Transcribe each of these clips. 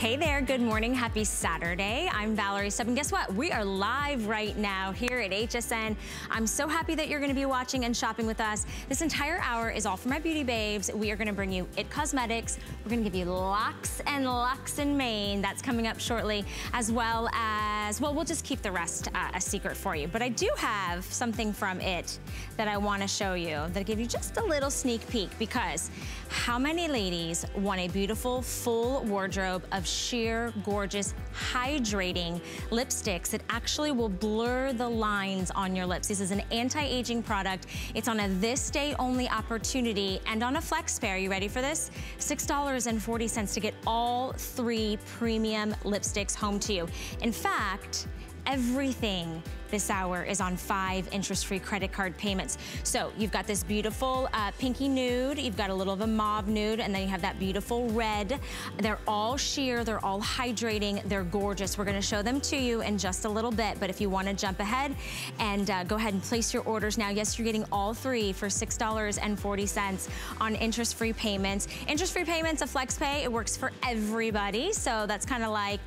Hey there, good morning, happy Saturday. I'm Valerie Stubb, and guess what? We are live right now here at HSN. I'm so happy that you're gonna be watching and shopping with us. This entire hour is all for my beauty babes. We are gonna bring you IT Cosmetics. We're gonna give you locks and locks in Maine. That's coming up shortly, as well as, well, we'll just keep the rest a secret for you. But I do have something from IT that I wanna show you, that'll give you just a little sneak peek, because how many ladies want a beautiful, full wardrobe of sheer, gorgeous, hydrating lipsticks that actually will blur the lines on your lips? This is an anti-aging product. It's on a this day only opportunity and on a FlexPay. Are you ready for this? $6.40 to get all three premium lipsticks home to you. In fact, everything this hour is on 5 interest-free credit card payments. So you've got this beautiful pinky nude, you've got a little of a mauve nude, and then you have that beautiful red. They're all sheer, they're all hydrating, they're gorgeous. We're gonna show them to you in just a little bit, but if you wanna jump ahead and go ahead and place your orders now. Yes, you're getting all three for $6.40 on interest-free payments. Interest-free payments of FlexPay, it works for everybody. So that's kind of like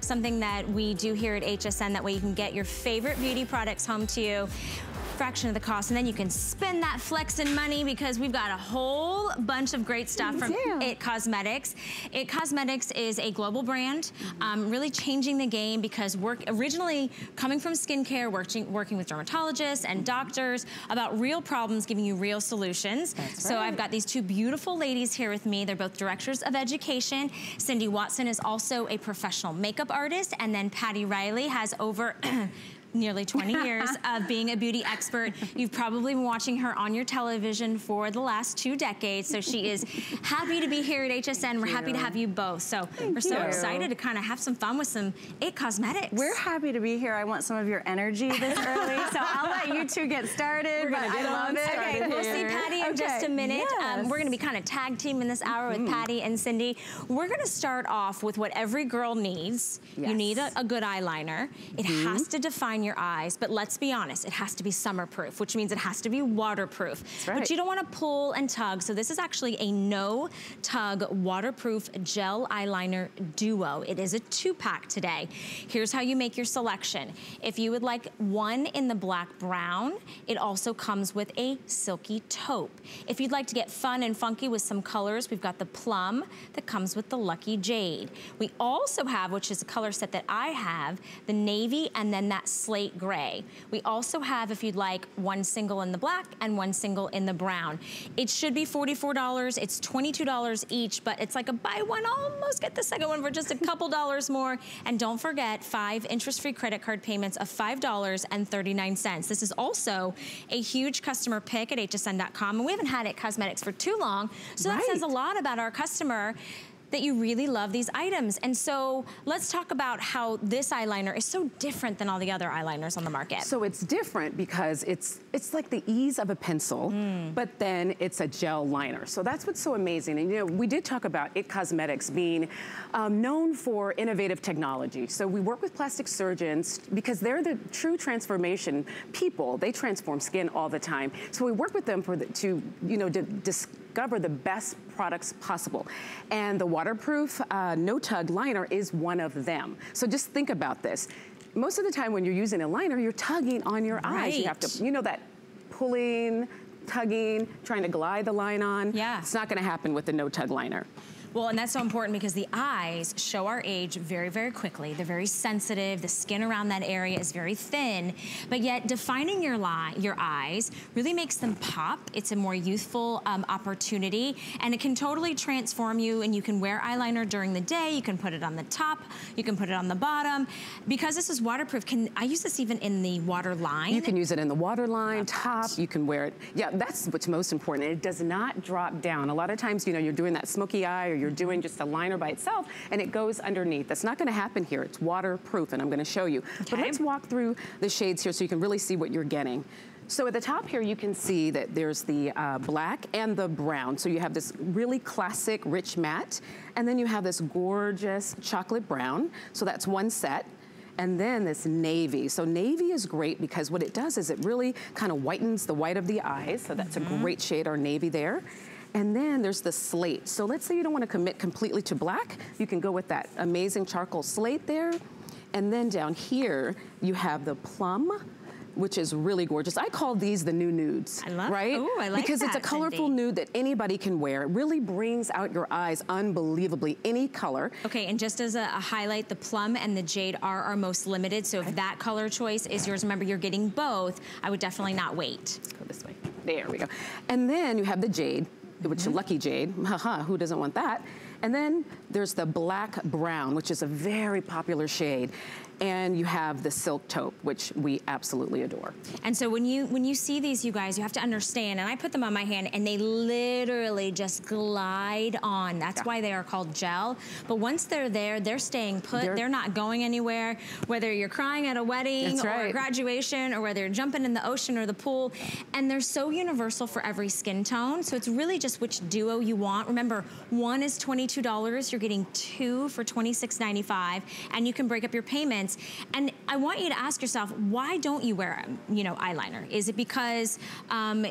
something that we do here at HSN, that way you can get your favorite beauty products home to you, fraction of the cost, and then you can spend that flexin' money, because we've got a whole bunch of great stuff from IT Cosmetics. IT Cosmetics is a global brand, really changing the game, because originally coming from skincare, working with dermatologists and doctors about real problems, giving you real solutions. That's right. So I've got these two beautiful ladies here with me. They're both directors of education. Cynde Watson is also a professional makeup artist, and then Patty Riley has over nearly 20 years of being a beauty expert. You've probably been watching her on your television for the last 2 decades. So she is happy to be here at HSN. Thank We're you. Happy to have you both. So Thank we're you. So excited to kind of have some fun with some IT Cosmetics. We're happy to be here. I want some of your energy this early. So I'll let you two get started. We're gonna get I love it. Okay, we'll see Patty in just a minute. Yes. We're gonna be kind of tag team in this hour with Patty and Cynde. We're gonna start off with what every girl needs. Yes. You need a good eyeliner. It has to define your eyes, but let's be honest, it has to be summer proof, which means it has to be waterproof. That's right. But you don't want to pull and tug, so this is actually a no tug waterproof gel eyeliner duo. It is a 2-pack today. Here's how you make your selection. If you would like one in the black brown, it also comes with a silky taupe. If you'd like to get fun and funky with some colors, we've got the plum that comes with the lucky jade. We also have, which is a color set that I have, the navy and then that slate gray. We also have, if you'd like, one single in the black and one single in the brown. It should be $44. It's $22 each, but it's like a buy one, almost get the second one for just a couple dollars more. And don't forget, 5 interest-free credit card payments of $5.39. This is also a huge customer pick at hsn.com, and we haven't had IT Cosmetics for too long, so that says a lot about our customer, that you really love these items. And so let's talk about how this eyeliner is so different than all the other eyeliners on the market. So it's different because it's like the ease of a pencil, but then it's a gel liner. So that's what's so amazing. And you know, we did talk about IT Cosmetics being known for innovative technology. So we work with plastic surgeons because they're the true transformation people. They transform skin all the time. So we work with them for discover the best products possible. And the waterproof no-tug liner is one of them. So just think about this. Most of the time when you're using a liner, you're tugging on your eyes. You have to, that pulling, tugging, trying to glide the line on. Yeah. It's not gonna happen with the no-tug liner. Well, and that's so important because the eyes show our age very, very quickly. They're very sensitive. The skin around that area is very thin, but yet defining your eyes really makes them pop. It's a more youthful opportunity, and it can totally transform you, and you can wear eyeliner during the day. You can put it on the top. You can put it on the bottom. Because this is waterproof, can I use this even in the water line? You can use it in the water line, top. You can wear it. Yeah, that's what's most important. It does not drop down. A lot of times, you're doing that smoky eye, or you're doing just a liner by itself and it goes underneath. That's not gonna happen here. It's waterproof, and I'm gonna show you. Okay. But let's walk through the shades here so you can really see what you're getting. So at the top here, you can see that there's the black and the brown. So you have this really classic rich matte, and then you have this gorgeous chocolate brown. So that's one set. And then this navy. So navy is great because what it does is it really kind of whitens the white of the eyes. So that's a great shade, our navy there. And then there's the slate. So let's say you don't want to commit completely to black. You can go with that amazing charcoal slate there. And then down here, you have the plum, which is really gorgeous. I call these the new nudes, right? Oh, I like because that, it's a colorful nude that anybody can wear. It really brings out your eyes unbelievably, any color. Okay, and just as a highlight, the plum and the jade are our most limited, so if that color choice is yours, remember you're getting both, I would definitely not wait. Let's go this way. There we go. And then you have the jade, which lucky jade, haha, who doesn't want that? And then there's the black brown, which is a very popular shade. And you have the silk taupe, which we absolutely adore. And so when you see these, you guys, you have to understand, and I put them on my hand, and they literally just glide on. That's why they are called gel. But once they're there, they're staying put. They're not going anywhere, whether you're crying at a wedding or a graduation, or whether you're jumping in the ocean or the pool. And they're so universal for every skin tone. So it's really just which duo you want. Remember, one is $22. You're getting two for $26.95. And you can break up your payments. And I want you to ask yourself, why don't you wear, you know, eyeliner? Is it because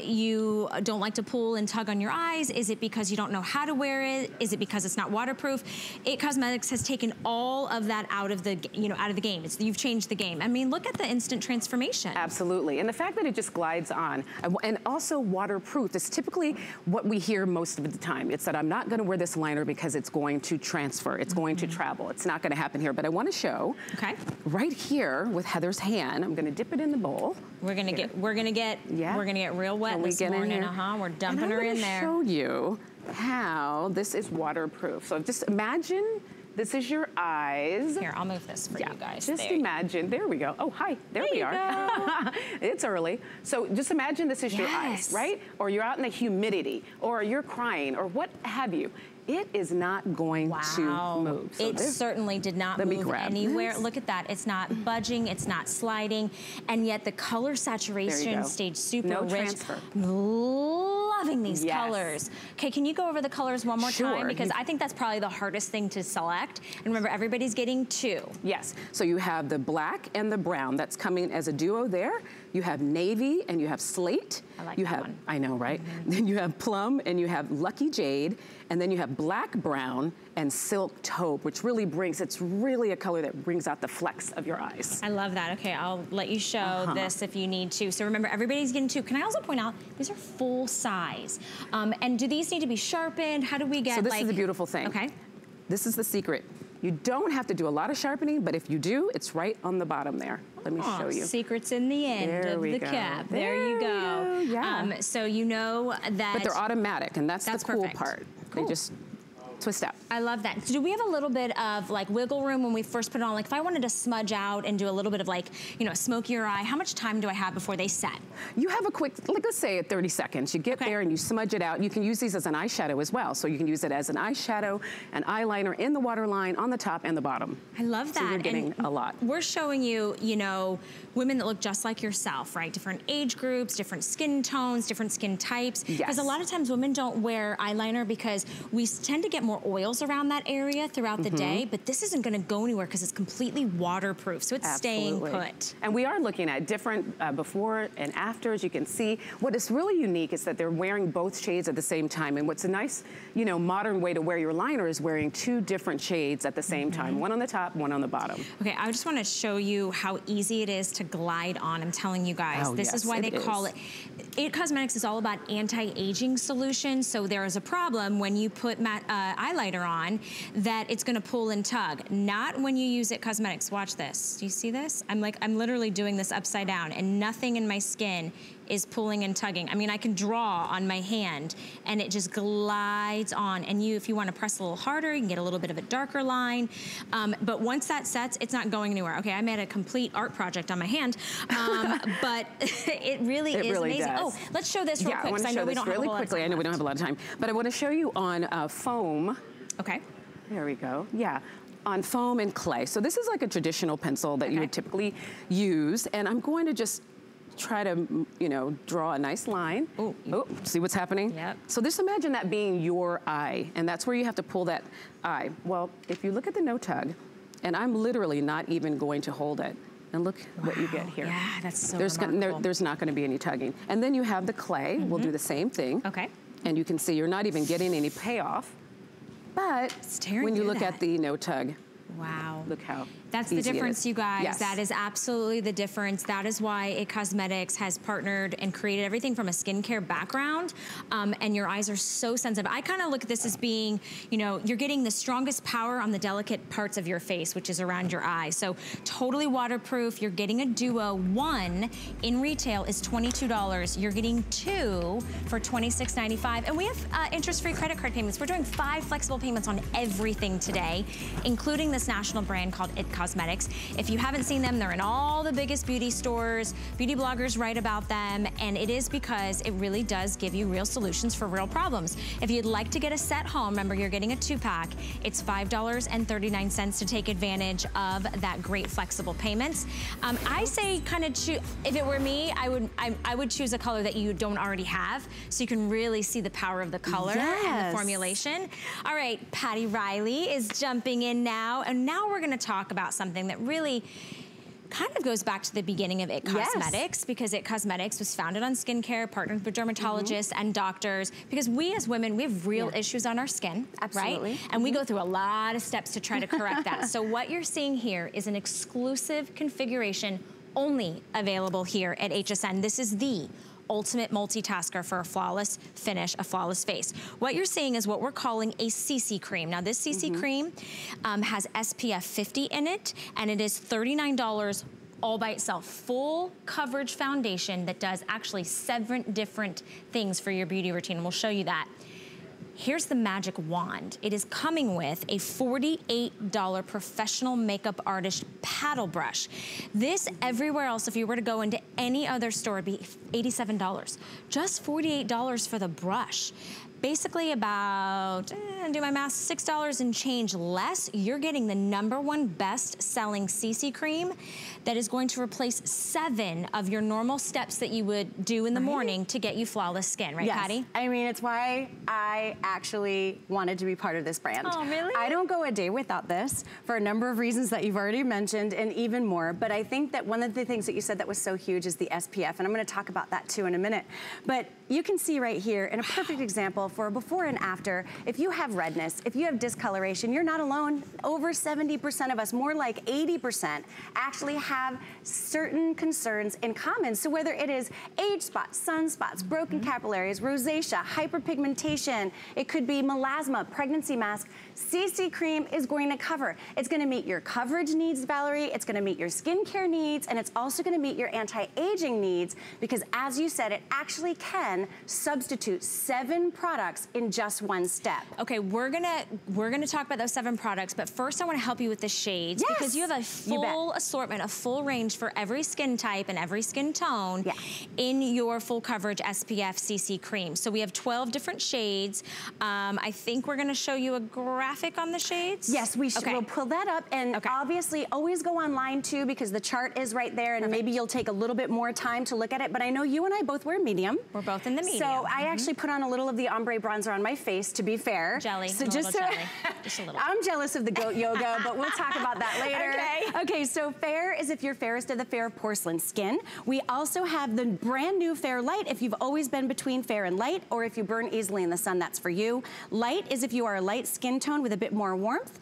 you don't like to pull and tug on your eyes? Is it because you don't know how to wear it? Is it because it's not waterproof? IT Cosmetics has taken all of that out of the, you know, out of the game. You've changed the game. I mean, look at the instant transformation. Absolutely, and the fact that it just glides on, and also waterproof is typically what we hear most of the time. It's that I'm not going to wear this liner because it's going to transfer. It's going to travel. It's not going to happen here. But I want to show. Okay. Right here with Heather's hand, I'm gonna dip it in the bowl. We're gonna get real wet this morning. We're dumping her in there. I'm gonna show you how this is waterproof. So just imagine this is your eyes. Here, I'll move this for you guys. Just imagine. There we go. Oh, hi. There we are. It's early. So just imagine this is your eyes, right? Or you're out in the humidity, or you're crying, or what have you. It is not going to move. So it certainly did not move anywhere. Look at that. It's not budging. It's not sliding. And yet the color saturation stayed super rich. Transfer. Loving these colors. Okay, can you go over the colors one more time? Because I think that's probably the hardest thing to select. And remember, everybody's getting two. Yes. So you have the black and the brown. That's coming as a duo there. You have navy and you have slate. I like that one. I know, right? Then you have plum and you have lucky jade. And then you have black, brown, and silk taupe, which really brings, it's really a color that brings out the flecks of your eyes. I love that. Okay, I'll let you show this if you need to. So remember, everybody's getting two. Can I also point out, these are full size. And do these need to be sharpened? How do we get, like... So this is the beautiful thing. Okay. This is the secret. You don't have to do a lot of sharpening, but if you do, it's right on the bottom there. Let me show you. Secrets in the end of the cap. There you go. Yeah. So you know that... But they're automatic, and that's the cool part. Cool. They just twist out. I love that. So do we have a little bit of like wiggle room when we first put it on? Like if I wanted to smudge out and do a little bit of like, you know, a smokier eye, how much time do I have before they set? You have a quick, like let's say at 30 seconds. You get there and you smudge it out. You can use these as an eyeshadow as well. So you can use it as an eyeshadow, an eyeliner in the waterline on the top and the bottom. I love that. So you're getting a lot. We're showing you, you know, women that look just like yourself, right? Different age groups, different skin tones, different skin types. Yes. Because a lot of times women don't wear eyeliner because we tend to get more oils around that area throughout the day, but this isn't going to go anywhere because it's completely waterproof, so it's staying put. And we are looking at different before and after, as you can see. What is really unique is that they're wearing both shades at the same time, and what's a nice, you know, modern way to wear your liner is wearing two different shades at the same time, one on the top, one on the bottom. Okay, I just want to show you how easy it is to glide on. I'm telling you guys, this is why they call it. IT Cosmetics is all about anti-aging solutions, so there is a problem when you put eyeliner on that it's gonna pull and tug. Not when you use IT Cosmetics. Watch this. Do you see this? I'm literally doing this upside down and nothing in my skin is pulling and tugging. I mean, I can draw on my hand and it just glides on. And you, if you wanna press a little harder, you can get a little bit of a darker line. But once that sets, it's not going anywhere. Okay, I made a complete art project on my hand, but it really is amazing. Does. Oh, let's show this real quick. I wanna show this really quickly. I know we don't have a lot of time, but I wanna show you on foam. Okay. There we go, on foam and clay. So this is like a traditional pencil that you would typically use, and I'm going to just try to, you know, draw a nice line. Ooh. Oh, see what's happening? Yep. So just imagine that being your eye, and that's where you have to pull that eye. Well, if you look at the no tug, and I'm literally not even going to hold it, and look what you get here. Yeah, that's so remarkable. There's not gonna be any tugging. And then you have the clay. We'll do the same thing. Okay. and you can see you're not even getting any payoff. But when you look at the no tug, wow, look how that's the difference, you guys. Yes. That is absolutely the difference. That is why IT Cosmetics has partnered and created everything from a skincare background. And your eyes are so sensitive. I kind of look at this as being, you know, you're getting the strongest power on the delicate parts of your face, which is around your eye. So totally waterproof. You're getting a duo. One in retail is $22. You're getting two for $26.95. And we have interest-free credit card payments. We're doing 5 flexible payments on everything today, including this national brand called IT Cosmetics. If you haven't seen them, they're in all the biggest beauty stores. Beauty bloggers write about them, and it is because it really does give you real solutions for real problems. If you'd like to get a set home, remember you're getting a 2-pack. It's $5.39 to take advantage of that great flexible payments. I say kind of choose, if it were me, I would choose a color that you don't already have, so you can really see the power of the color and the formulation. All right, Patty Riley is jumping in now, and now we're going to talk about something that really kind of goes back to the beginning of IT Cosmetics, because IT Cosmetics was founded on skincare, partnered with dermatologists and doctors, because we as women, we have real issues on our skin, right? And we go through a lot of steps to try to correct that. So what you're seeing here is an exclusive configuration only available here at HSN. This is the ultimate multitasker for a flawless finish, a flawless face. What you're seeing is what we're calling a CC cream. Now this CC cream has SPF 50 in it, and it is $39 all by itself. Full coverage foundation that does actually 7 different things for your beauty routine, and we'll show you that. Here's the magic wand. It is coming with a $48 professional makeup artist paddle brush. This, everywhere else, if you were to go into any other store, it'd be $87. Just $48 for the brush. Basically about, do my math, $6 and change less, you're getting the #1 best-selling CC cream that is going to replace 7 of your normal steps that you would do in the morning to get you flawless skin, right, Patty? I mean, it's why I actually wanted to be part of this brand. Oh, really? I don't go a day without this for a number of reasons that you've already mentioned and even more, but I think that one of the things that you said that was so huge is the SPF, and I'm gonna talk about that too in a minute. But you can see right here, in a perfect example, for before and after, if you have redness, if you have discoloration, you're not alone. Over 70% of us, more like 80%, actually have certain concerns in common. So whether it is age spots, sunspots, broken capillaries, rosacea, hyperpigmentation, it could be melasma, pregnancy mask, CC cream is going to cover. It's gonna meet your coverage needs, Valerie, it's gonna meet your skincare needs, and it's also gonna meet your anti-aging needs, because as you said, it actually can substitute 7 products in just one step. Okay, we're gonna talk about those 7 products, but first I want to help you with the shades, because you have a full assortment, a full range for every skin type and every skin tone in your full coverage SPF CC cream. So we have 12 different shades. I think we're gonna show you a graphic on the shades. Yes, we should. We'll pull that up, and obviously always go online too, because the chart is right there, and maybe you'll take a little bit more time to look at it. But I know you and I both wear medium. We're both in the medium. So I actually put on a little of the ombre bronzer on my face, to be fair. Just a little. I'm jealous of the goat yoga, but we'll talk about that later. Okay, so fair is if you're fairest of the fair porcelain skin. We also have the brand new fair light if you've always been between fair and light, or if you burn easily in the sun, that's for you. Light is if you are a light skin tone with a bit more warmth.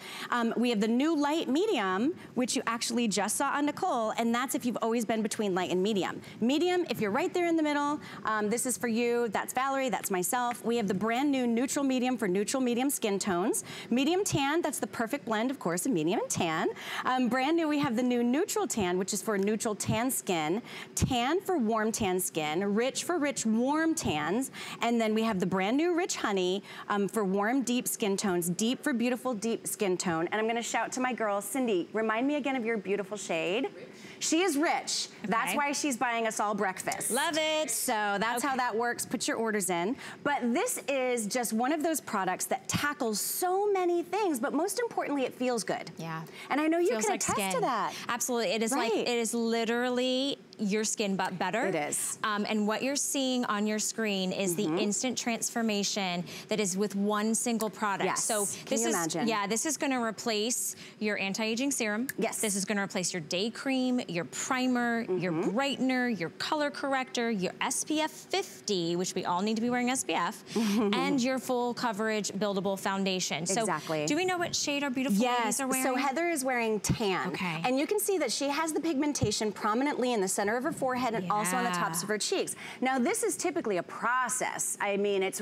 We have the new light medium, which you actually just saw on Nicole, and that's if you've always been between light and medium. Medium, if you're right there in the middle, this is for you, that's Valerie, that's myself. We have the brand new neutral medium for neutral medium skin tones. Medium tan, that's the perfect blend, of course, of medium and tan. Brand new, we have the new neutral tan, which is for neutral tan skin. Tan for warm tan skin. Rich for rich warm tans. And then we have the brand new rich honey for warm deep skin tones. Deep for beautiful deep skin tone. And I'm gonna shout to my girl, Cynde, remind me again of your beautiful shade. She is rich. That's why she's buying us all breakfast. Love it. So that's how that works. Put your orders in. But this is just one of those products that tackles so many things, but most importantly, it feels good. Yeah. And I know you can attest to that. Absolutely. It is like, it is literally your skin but better. It is. And what you're seeing on your screen is the instant transformation that is with one single product. Yes. So can you imagine? Yeah, this is going to replace your anti-aging serum. Yes. This is going to replace your day cream, your primer, your brightener, your color corrector, your SPF 50, which we all need to be wearing SPF, and your full coverage buildable foundation. So do we know what shade our beautiful ladies are wearing? So Heather is wearing tan. Okay. And you can see that she has the pigmentation prominently in the center of her forehead and also on the tops of her cheeks. Now this is typically a process. I mean, it's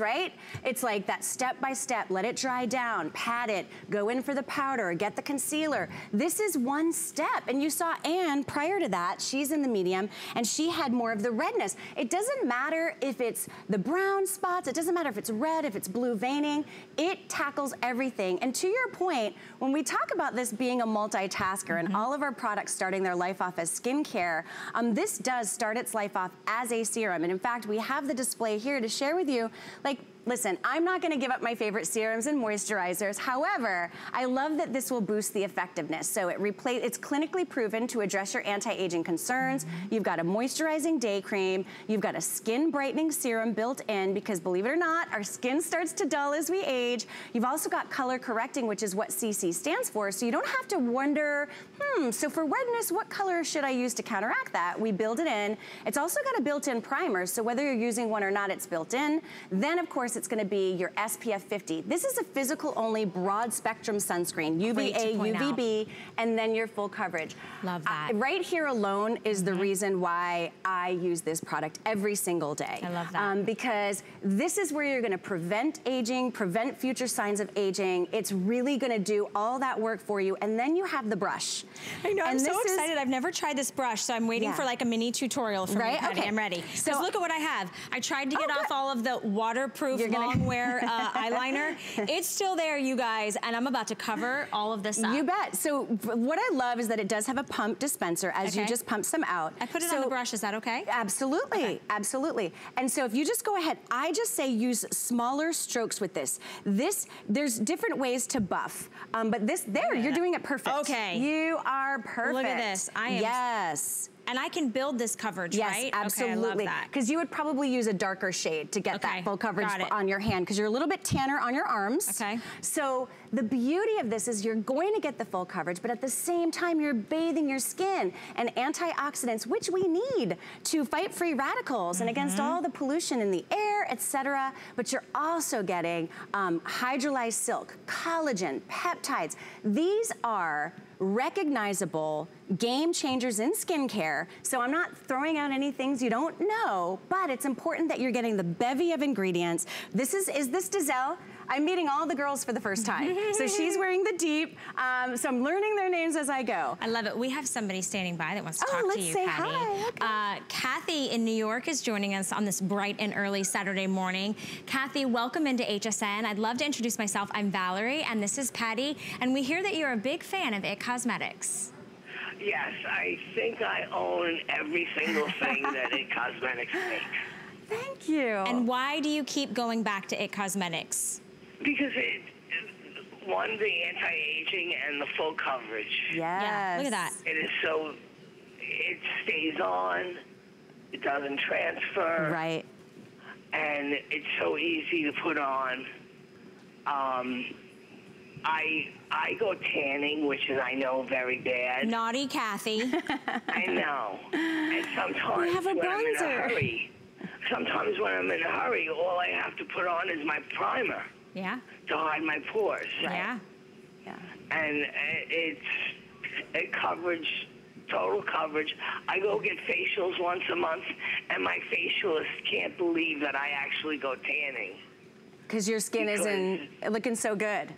it's like that step by step, let it dry down, pat it, go in for the powder, get the concealer. This is one step. And you saw Anne prior to that, she's in the medium and she had more of the redness. It doesn't matter if it's the brown spots, it doesn't matter if it's red, if it's blue veining, it tackles everything. And to your point, when we talk about this being a multitasker and all of our products starting their life off as skincare, this does start its life off as a serum. And in fact, we have the display here to share with you, like, listen, I'm not gonna give up my favorite serums and moisturizers. However, I love that this will boost the effectiveness. So it's clinically proven to address your anti-aging concerns. You've got a moisturizing day cream. You've got a skin brightening serum built in because believe it or not, our skin starts to dull as we age. You've also got color correcting, which is what CC stands for. So you don't have to wonder, so for redness, what color should I use to counteract that? We build it in. It's also got a built-in primer. So whether you're using one or not, it's built in. Then of course, it's gonna be your SPF 50. This is a physical only broad spectrum sunscreen, UVA, UVB, and then your full coverage. Love that. Right here alone is the reason why I use this product every single day. I love that. Because this is where you're gonna prevent aging, prevent future signs of aging. It's really gonna do all that work for you. And then you have the brush. I know, I'm so excited. I've never tried this brush, so I'm waiting for like a mini tutorial for me, Patty. I'm ready. So look at what I have. I tried to get off all of the waterproof long wear eyeliner. It's still there, you guys, and I'm about to cover all of this up. You bet. So what I love is that it does have a pump dispenser as you just pump some out. I put it on the brush, is that okay? Absolutely, absolutely. And so if you just go ahead, I just say use smaller strokes with this. There's different ways to buff, but you're doing it perfect. Okay. You are perfect. Look at this, I am. Yes. And I can build this coverage, right? Yes, absolutely. Because you would probably use a darker shade to get that full coverage on your hand because you're a little bit tanner on your arms. Okay. So the beauty of this is you're going to get the full coverage, but at the same time, you're bathing your skin and antioxidants, which we need to fight free radicals and against all the pollution in the air, etc. But you're also getting hydrolyzed silk, collagen, peptides. These are recognizable game changers in skincare. So I'm not throwing out any things you don't know, but it's important that you're getting the bevy of ingredients. Is this Dizelle? I'm meeting all the girls for the first time. So she's wearing the deep. So I'm learning their names as I go. I love it. We have somebody standing by that wants to talk to you, Patty. Oh, let's say hi. Okay. Kathy in New York is joining us on this bright and early Saturday morning. Kathy, welcome into HSN. I'd love to introduce myself. I'm Valerie, and this is Patty. And we hear that you're a big fan of IT Cosmetics. Yes, I think I own every single thing that IT Cosmetics makes. Thank you. And why do you keep going back to IT Cosmetics? Because one, the anti-aging and the full coverage. Yes. Yeah, look at that. It is so, it stays on, it doesn't transfer. Right. And it's so easy to put on. I go tanning, which is, I know, very bad. Naughty Kathy. I know. And sometimes we have a bronzer. I'm in a hurry. Sometimes when I'm in a hurry, all I have to put on is my primer. Yeah. To hide my pores. Right. Yeah. Yeah. And it's coverage, total coverage. I go get facials once a month, and my facialist can't believe that I actually go tanning. Because your skin isn't looking so good.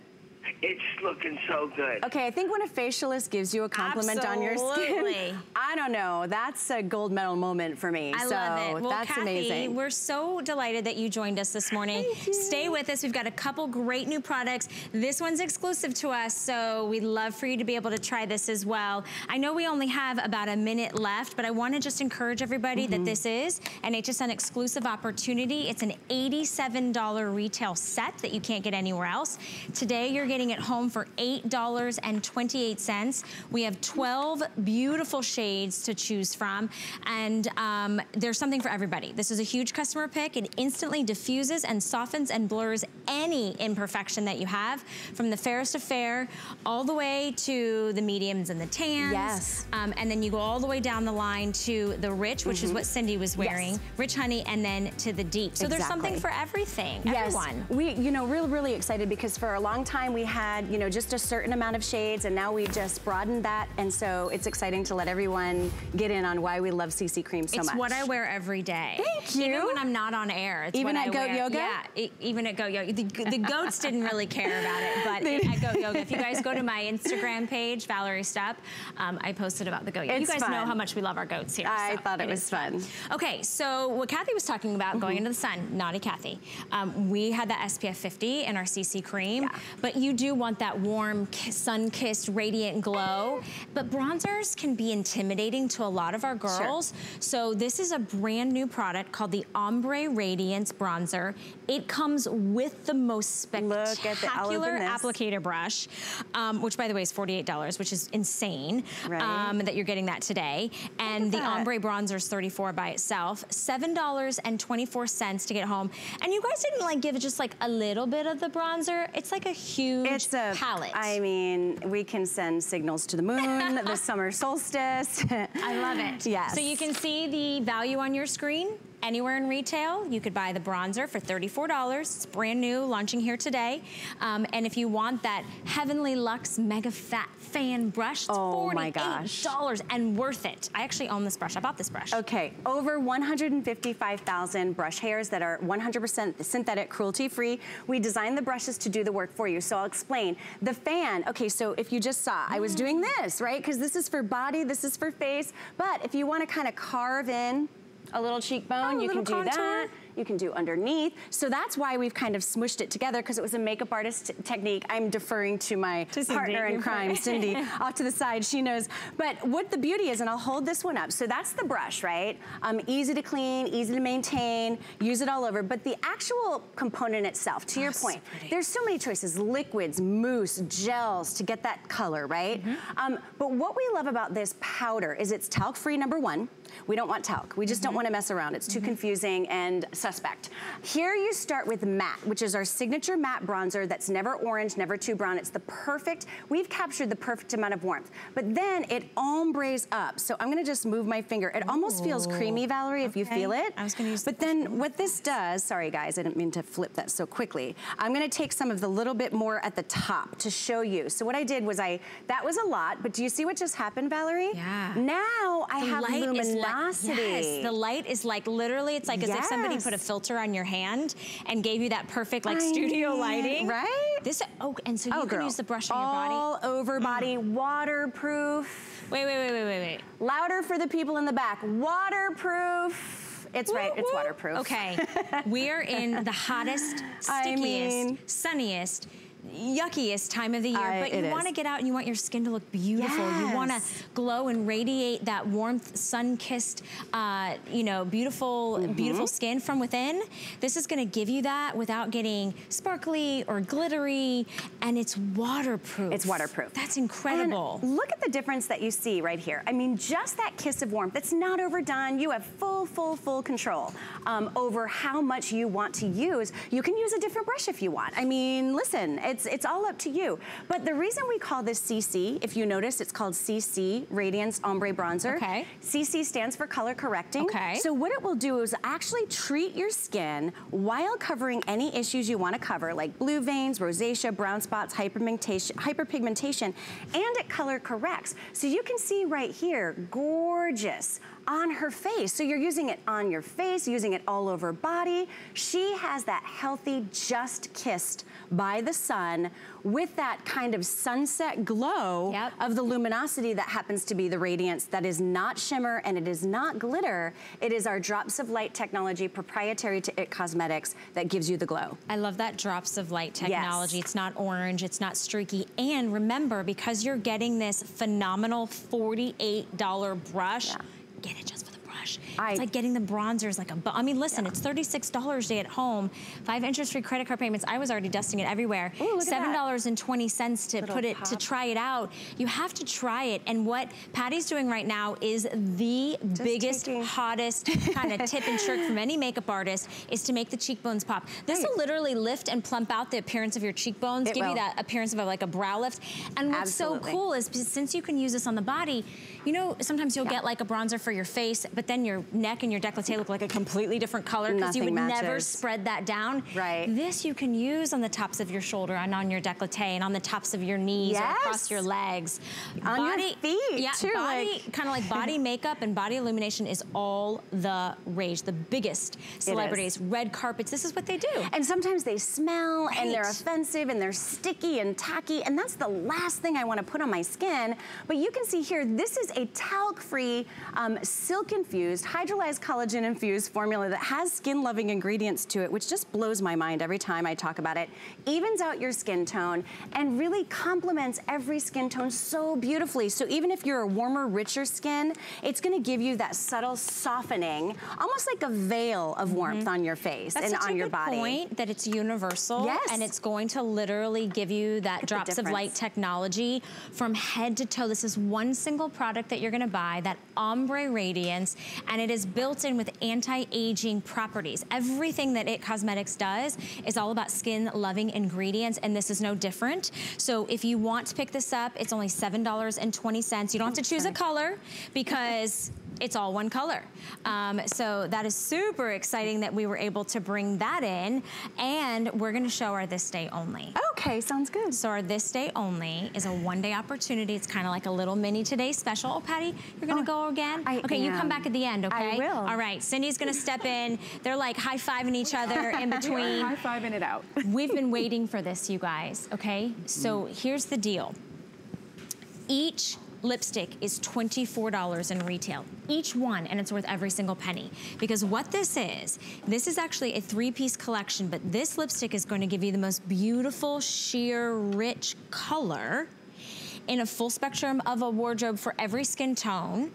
It's looking so good. Okay, I think when a facialist gives you a compliment on your skin, I don't know, that's a gold medal moment for me. I love it. Well, that's Kathy, amazing. We're so delighted that you joined us this morning. Stay with us. We've got a couple great new products. This one's exclusive to us, so we'd love for you to be able to try this as well. I know we only have about a minute left, but I want to just encourage everybody that this is an HSN exclusive opportunity. It's an $87 retail set that you can't get anywhere else. Today, you're getting it home for $8.28. We have 12 beautiful shades shades to choose from. And there's something for everybody. This is a huge customer pick. It instantly diffuses and softens and blurs any imperfection that you have, from the fairest of fair all the way to the mediums and the tans. Yes. And then you go all the way down the line to the rich, which is what Cynde was wearing, rich honey, and then to the deep. So there's something for everything, everyone. We, you know, really excited, because for a long time we had, you know, just a certain amount of shades, and now we just broadened that. And so it's exciting to let everyone get in on why we love CC cream so much. It's what I wear every day. Thank you. Even when I'm not on air. It's even at goat yoga? Yeah, even at goat yoga. The goats didn't really care about it, but at goat yoga. If you guys go to my Instagram page, Valerie Stubb, I posted about the goat yoga. You guys know how much we love our goats here. I thought it was fun. Okay, so what Kathy was talking about, going into the sun, naughty Kathy. We had that SPF 50 in our CC cream, but you do want that warm, sun-kissed, radiant glow. But bronzers can be intimidating to a lot of our girls. Sure. So this is a brand new product called the Ombre Radiance Bronzer. It comes with the most spectacular applicator brush, which by the way is $48, which is insane, that you're getting that today. And the Ombre Bronzer is $34 by itself, $7.24 to get home. And you guys didn't like give it just like a little bit of the bronzer. It's like a huge palette. I mean, we can send signals to the moon, the summer solstice. I love it. Yes. So you can see the value on your screen. Anywhere in retail, you could buy the bronzer for $34. It's brand new, launching here today. And if you want that Heavenly Luxe Mega Fat Fan brush, it's $48 and worth it. I actually own this brush. I bought this brush. Okay, over 155,000 brush hairs that are 100% synthetic, cruelty-free. We designed the brushes to do the work for you, so I'll explain. The fan, okay, so if you just saw, I was doing this, right? Because this is for body, this is for face. But if you want to kind of carve in a little cheekbone, you can do that. You can do underneath. So that's why we've kind of smushed it together, because it was a makeup artist technique. I'm deferring to my partner in crime, Cynde, off to the side. She knows. But what the beauty is, and I'll hold this one up. So that's the brush, right? Easy to clean, easy to maintain, use it all over. But the actual component itself, to your point, there's so many choices, liquids, mousse, gels to get that color, right? But what we love about this powder is it's talc-free, number one. We don't want talc. We just don't want to mess around. It's too confusing and suspect. Here you start with matte, which is our signature matte bronzer that's never orange, never too brown. It's the perfect, we've captured the perfect amount of warmth. But then it ombres up. So I'm gonna just move my finger. It almost feels creamy, Valerie, if you feel it. I was gonna use but then what this does, sorry guys, I didn't mean to flip that so quickly. I'm gonna take some of the little bit more at the top to show you. So what I did was that was a lot, but do you see what just happened, Valerie? Yeah. Now I have luminosity. Yes, the light is like literally, it's like as if somebody put a filter on your hand and gave you that perfect like studio lighting. Right? This, and so you can use the brush on your body. All over body, waterproof. Wait. Louder for the people in the back. Waterproof. It's it's waterproof. Okay, we are in the hottest, stickiest, sunniest, yuckiest time of the year, but you want to get out and you want your skin to look beautiful. You want to glow and radiate that warmth, sun-kissed, you know, beautiful, beautiful skin from within. This is going to give you that without getting sparkly or glittery, and it's waterproof. It's waterproof. That's incredible. And look at the difference that you see right here. I mean, just that kiss of warmth. It's not overdone. You have full control over how much you want to use. You can use a different brush if you want. I mean, listen, it's all up to you. But the reason we call this CC, if you notice, it's called CC Radiance Ombre Bronzer. Okay. CC stands for color correcting. Okay. So what it will do is actually treat your skin while covering any issues you want to cover, like blue veins, rosacea, brown spots, hyperpigmentation, and it color corrects. So you can see right here, gorgeous on her face. So you're using it on your face, using it all over body. She has that healthy, just kissed by the sun with that kind of sunset glow of the luminosity that happens to be the radiance. That is not shimmer and it is not glitter. It is our Drops of Light technology, proprietary to IT Cosmetics, that gives you the glow. I love that Drops of Light technology. Yes. It's not orange, it's not streaky. And remember, because you're getting this phenomenal $48 brush, get it just for the brush. gosh. It's like getting the bronzers like a, I mean, listen, it's $36 a day at home, 5 interest free credit card payments. I was already dusting it everywhere. Ooh, look at $7.20 to put it, to try it out. You have to try it. And what Patty's doing right now is the biggest, hottest kind of tip and trick from any makeup artist is to make the cheekbones pop. This will literally lift and plump out the appearance of your cheekbones, give you that appearance of like a brow lift. And what's so cool is since you can use this on the body, you know, sometimes you'll get like a bronzer for your face, but then your neck and your décolleté look like a completely different color because you would never spread that down. Right. This you can use on the tops of your shoulder and on your décolleté and on the tops of your knees or across your legs. On your feet too. Body, like... kind of like body makeup and body illumination is all the rage. The biggest celebrities, red carpets, this is what they do. And sometimes they smell and they're offensive and they're sticky and tacky, and that's the last thing I want to put on my skin. But you can see here, this is a talc-free, silk-infused, hydrolyzed collagen-infused formula that has skin-loving ingredients to it, which just blows my mind every time I talk about it. Evens out your skin tone and really complements every skin tone so beautifully. So even if you're a warmer, richer skin, it's going to give you that subtle softening, almost like a veil of warmth on your face and on your body. That's such a good point that it's universal and it's going to literally give you that drops of light technology from head to toe. This is one single product that you're going to buy, that ombre radiance, and it is built in with anti-aging properties. Everything that IT Cosmetics does is all about skin-loving ingredients, and this is no different. So if you want to pick this up, it's only $7.20. You don't have to choose a color because... it's all one color. So that is super exciting that we were able to bring that in, and we're gonna show our This Day Only. Okay, sounds good. So our This Day Only is a one-day opportunity. It's kind of like a little mini today special. Oh, Patty, you're gonna go again? Okay, you come back at the end, okay? I will. All right, Cynde's gonna step in. They're like high-fiving each other in between. High-fiving it out. We've been waiting for this, you guys, okay? So here's the deal. Each lipstick is $24 in retail. Each one, and it's worth every single penny. Because what this is actually a 3-piece collection, but this lipstick is going to give you the most beautiful, sheer, rich color in a full spectrum of a wardrobe for every skin tone,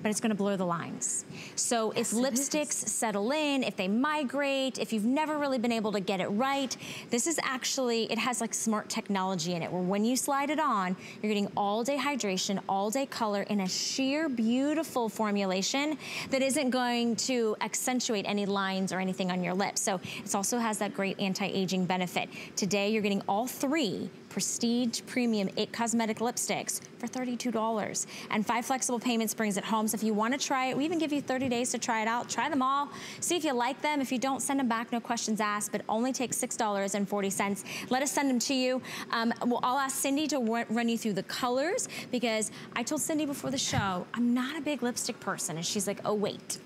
but it's gonna blur the lines. So if lipsticks settle in, if they migrate, if you've never really been able to get it right, this is actually, it has like smart technology in it where when you slide it on, you're getting all day hydration, all day color in a sheer beautiful formulation that isn't going to accentuate any lines or anything on your lips. So it also has that great anti-aging benefit. Today you're getting all 3 prestige premium IT Cosmetic lipsticks for $32, and 5 flexible payments brings it home. So if you want to try it, we even give you 30 days to try it out. Try them all, see if you like them. If you don't, send them back, no questions asked, but only take $6.40. Let us send them to you. Well, I'll ask Cynde to run you through the colors, because I told Cynde before the show, I'm not a big lipstick person, and she's like, oh wait,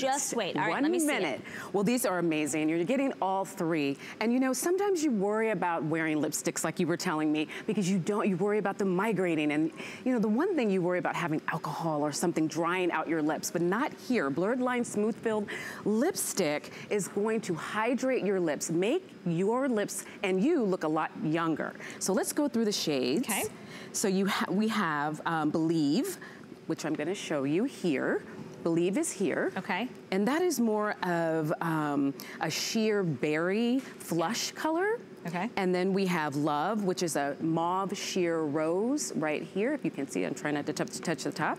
just wait. All right, let me see it. Well, these are amazing. You're getting all 3, and you know, sometimes you worry about wearing lipsticks, like you were telling me, because you worry about them migrating, and you know, the one thing you worry about having alcohol or something drying out your lips, but not here. Blurred Line Smooth Filled lipstick is going to hydrate your lips, make your lips and you look a lot younger. So let's go through the shades. Okay. So we have Believe, which I'm gonna show you here. Believe is here. Okay. And that is more of a sheer berry flush color. Okay. And then we have Love, which is a mauve sheer rose right here. If you can see, I'm trying not to touch the top.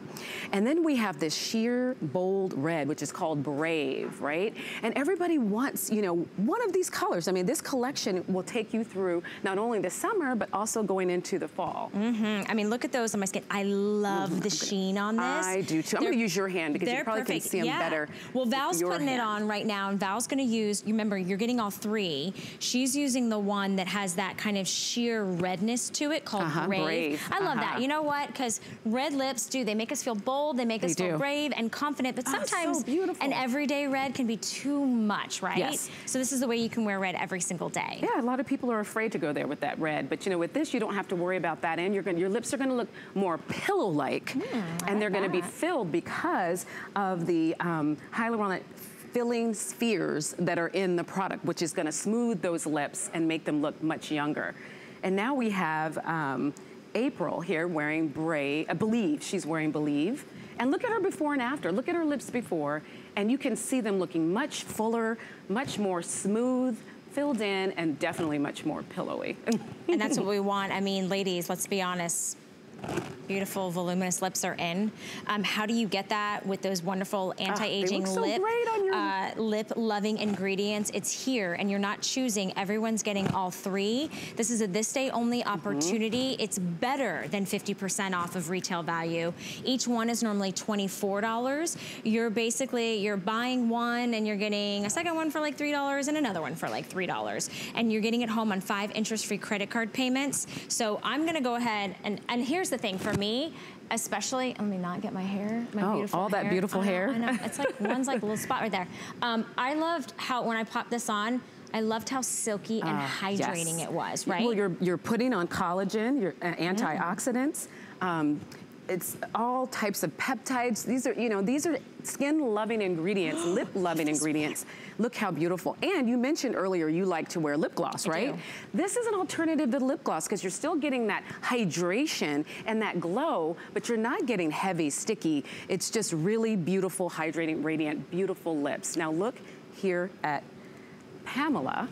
And then we have this sheer bold red, which is called Brave, right? And everybody wants, you know, one of these colors. I mean, this collection will take you through not only the summer, but also going into the fall. I mean, look at those on my skin. I love the sheen on this. I do too. I'm gonna use your hand because you probably can see them better. Well, Val's putting it on right now, and Val's gonna use, remember, you're getting all 3. She's using the one that has that kind of sheer redness to it called Brave. I love that. You know what? Because red lips they make us feel bold, they make us feel brave and confident, but sometimes an everyday red can be too much, right? So this is the way you can wear red every single day. Yeah, a lot of people are afraid to go there with that red, but you know, with this, you don't have to worry about that, and your lips are gonna look more pillow-like, and they're gonna be filled because of the hyaluronic filling spheres that are in the product, which is gonna smooth those lips and make them look much younger. And now we have April here wearing Believe. She's wearing Believe. And look at her before and after. Look at her lips before, and you can see them looking much fuller, much more smooth, filled in, and definitely much more pillowy. And that's what we want. I mean, ladies, let's be honest. Beautiful, voluminous lips are in. How do you get that with those wonderful anti-aging lip-loving ingredients? It's here, and you're not choosing. Everyone's getting all three. This is a this-day-only opportunity. It's better than 50% off of retail value. Each one is normally $24. You're basically, you're buying one, and you're getting a second one for like $3 and another one for like $3. And you're getting it home on 5 interest-free credit card payments. So I'm going to go ahead, and here's the thing for me, especially, let me not get my hair, my beautiful hair. I know, it's like, one's like a little spot right there. I loved how, when I popped this on, I loved how silky and hydrating it was, right? Well, you're putting on collagen, your antioxidants, it's all types of peptides. These are, you know, these are skin-loving ingredients, lip-loving ingredients. Look how beautiful. And you mentioned earlier you like to wear lip gloss, right? I do. This is an alternative to lip gloss because you're still getting that hydration and that glow, but you're not getting heavy, sticky. It's just really beautiful, hydrating, radiant, beautiful lips. Now look here at Pamela.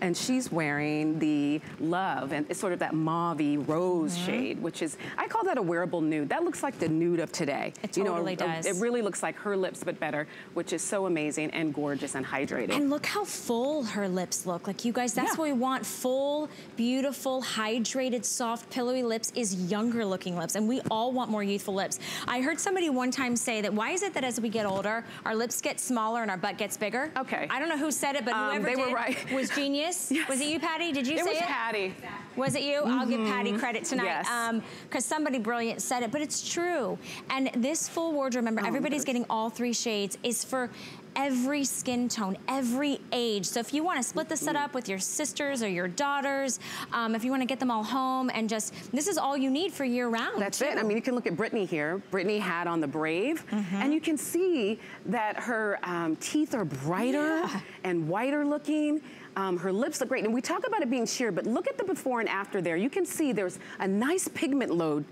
And she's wearing the Love, and it's sort of that mauvey rose shade, which is, I call that a wearable nude. That looks like the nude of today. It totally does. It really looks like her lips, but better, which is so amazing and gorgeous and hydrating. And look how full her lips look. Like, you guys, that's what we want. Full, beautiful, hydrated, soft, pillowy lips is younger looking lips. And we all want more youthful lips. I heard somebody one time say that, why is it that as we get older, our lips get smaller and our butt gets bigger? Okay. I don't know who said it, but whoever did was genius. Yes. Was it you, Patty? Did you say it? It was Patty. Exactly. Was it you? I'll give Patty credit tonight. Because somebody brilliant said it, but it's true. And this full wardrobe, remember, everybody's getting all three shades, is for every skin tone, every age. So if you want to split this set up with your sisters or your daughters, if you want to get them all home and just, this is all you need for year round. That's it. I mean, you can look at Brittany here. Brittany had on the Brave, and you can see that her teeth are brighter and whiter looking. Her lips look great. And we talk about it being sheer, but look at the before and after there. You can see there's a nice pigment load.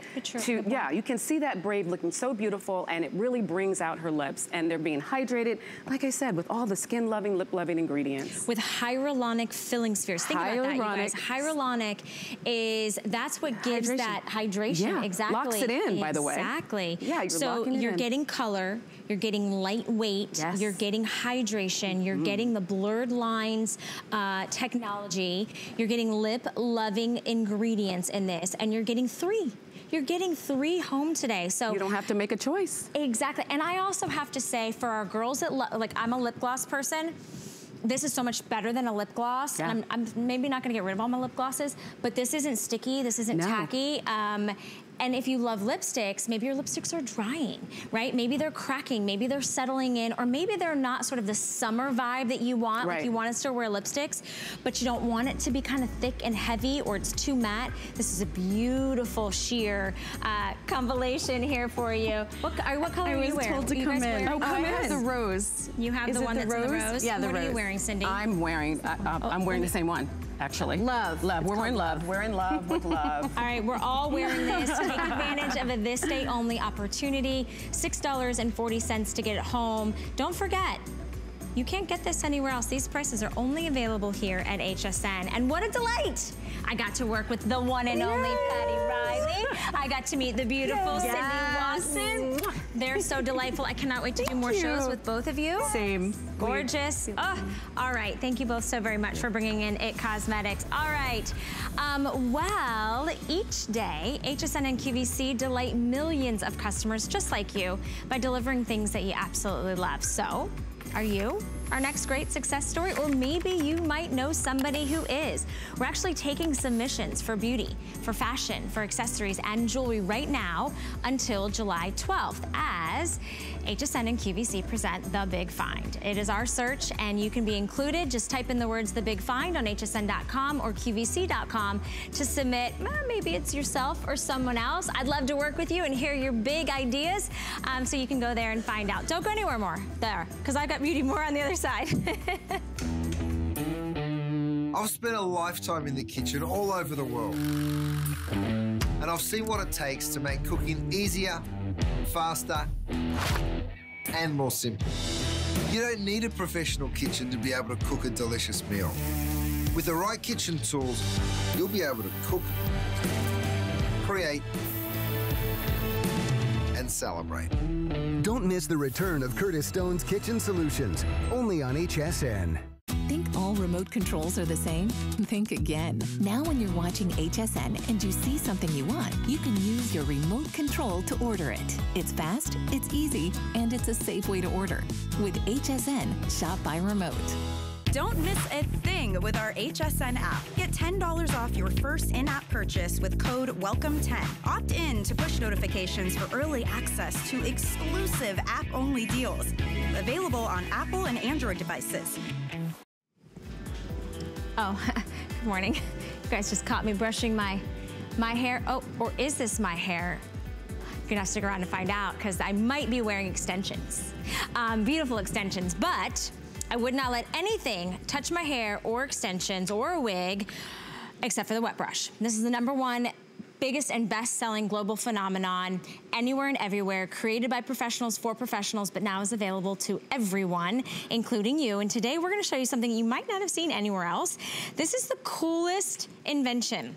Yeah, you can see that Brave looking so beautiful, and it really brings out her lips. And they're being hydrated, like I said, with all the skin-loving, lip-loving ingredients. With hyaluronic filling spheres. Think about that, you guys. Hyaluronic is, that's what gives that hydration. Yeah. Exactly. Locks it in, by the way. Exactly. Yeah, you're So you're getting color, you're getting lightweight, you're getting hydration, you're getting the blurred lines, technology, you're getting lip-loving ingredients in this, and you're getting three. You're getting three home today, so you don't have to make a choice. Exactly. And I also have to say, for our girls that like, I'm a lip gloss person, this is so much better than a lip gloss. Yeah. And I'm maybe not gonna get rid of all my lip glosses, but this isn't sticky, this isn't tacky. And if you love lipsticks, maybe your lipsticks are drying, right? Maybe they're cracking, maybe they're settling in, or maybe they're not sort of the summer vibe that you want. Like, you want to still wear lipsticks, but you don't want it to be kind of thick and heavy, or it's too matte. This is a beautiful sheer combination here for you. What color are you wearing? I was told to come in. Oh, come in. I have the rose. You have the one that's in the rose? Yeah, the rose. What are you wearing, Cynde? I'm wearing the same one. Actually. Love. Love. We're wearing love. We're in love with love. All right, we're all wearing this. Take advantage of a this day only opportunity. $6.40 to get it home. Don't forget, you can't get this anywhere else. These prices are only available here at HSN. And what a delight! I got to work with the one and only Patty Riley. I got to meet the beautiful Cynde Watson. They're so delightful. I cannot wait to do more shows with both of you. Same. Gorgeous. Oh, all right. Thank you both so very much for bringing in IT Cosmetics. All right. Well, each day, HSN and QVC delight millions of customers just like you by delivering things that you absolutely love. So, are you our next great success story? Or maybe you might know somebody who is. We're actually taking submissions for beauty, for fashion, for accessories, and jewelry right now until July 12th as HSN and QVC present The Big Find. It is our search, and you can be included. Just type in the words The Big Find on hsn.com or qvc.com to submit. Maybe it's yourself or someone else. I'd love to work with you and hear your big ideas. So you can go there and find out. Don't go anywhere because I've got beauty more on the other side. I've spent a lifetime in the kitchen all over the world, and I've seen what it takes to make cooking easier faster, and more simple. You don't need a professional kitchen to be able to cook a delicious meal. With the right kitchen tools, you'll be able to cook, create, and celebrate. Don't miss the return of Curtis Stone's Kitchen Solutions, only on HSN. Think all remote controls are the same? Think again. Now when you're watching HSN and you see something you want, you can use your remote control to order it. It's fast, it's easy, and it's a safe way to order. With HSN, shop by remote. Don't miss a thing with our HSN app. Get $10 off your first in-app purchase with code WELCOME10. Opt in to push notifications for early access to exclusive app-only deals. Available on Apple and Android devices. Oh, good morning. You guys just caught me brushing my hair. Oh, or is this my hair? You're gonna have to stick around to find out because I might be wearing extensions. Beautiful extensions, but I would not let anything touch my hair or extensions or a wig except for the wet brush. This is the #1 biggest and best-selling global phenomenon anywhere and everywhere, created by professionals for professionals, but now is available to everyone, including you. And today we're gonna show you something you might not have seen anywhere else. This is the coolest invention.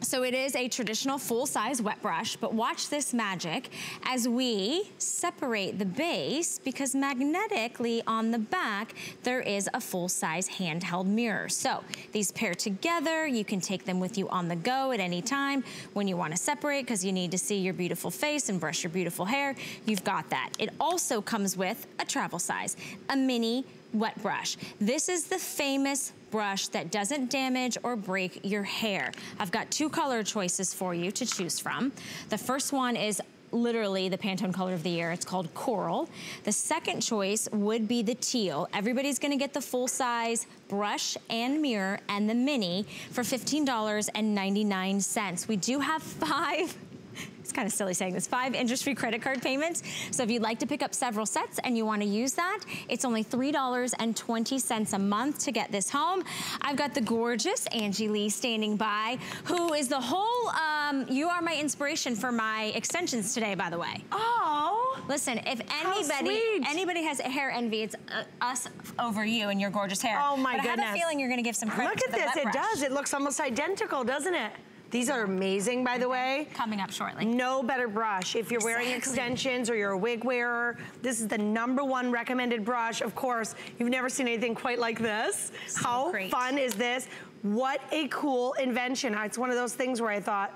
So it is a traditional full-size wet brush, but watch this magic as we separate the base, because magnetically on the back, there is a full-size handheld mirror. So these pair together, you can take them with you on the go at any time when you want to separate because you need to see your beautiful face and brush your beautiful hair, you've got that. It also comes with a travel size, a mini wet brush. This is the famous brush that doesn't damage or break your hair. I've got 2 color choices for you to choose from. The first one is literally the Pantone color of the year. It's called Coral. The second choice would be the teal. Everybody's gonna get the full size brush and mirror and the mini for $15.99. We do have 5. It's kind of silly saying this, 5 interest-free credit card payments. So if you'd like to pick up several sets and you want to use that, it's only $3.20 a month to get this home. I've got the gorgeous Angie Lee standing by, who is the whole, you are my inspiration for my extensions today, by the way. Oh! Listen, if anybody has a hair envy, it's us over you and your gorgeous hair. Oh my goodness. But I have a feeling you're going to give some credit to the wet brush. Look at this, it does. It looks almost identical, doesn't it? These are amazing, by the way. Coming up shortly. No better brush. If you're wearing extensions or you're a wig wearer, this is the #1 recommended brush. Of course, you've never seen anything quite like this. So how fun is this? What a cool invention. It's one of those things where I thought,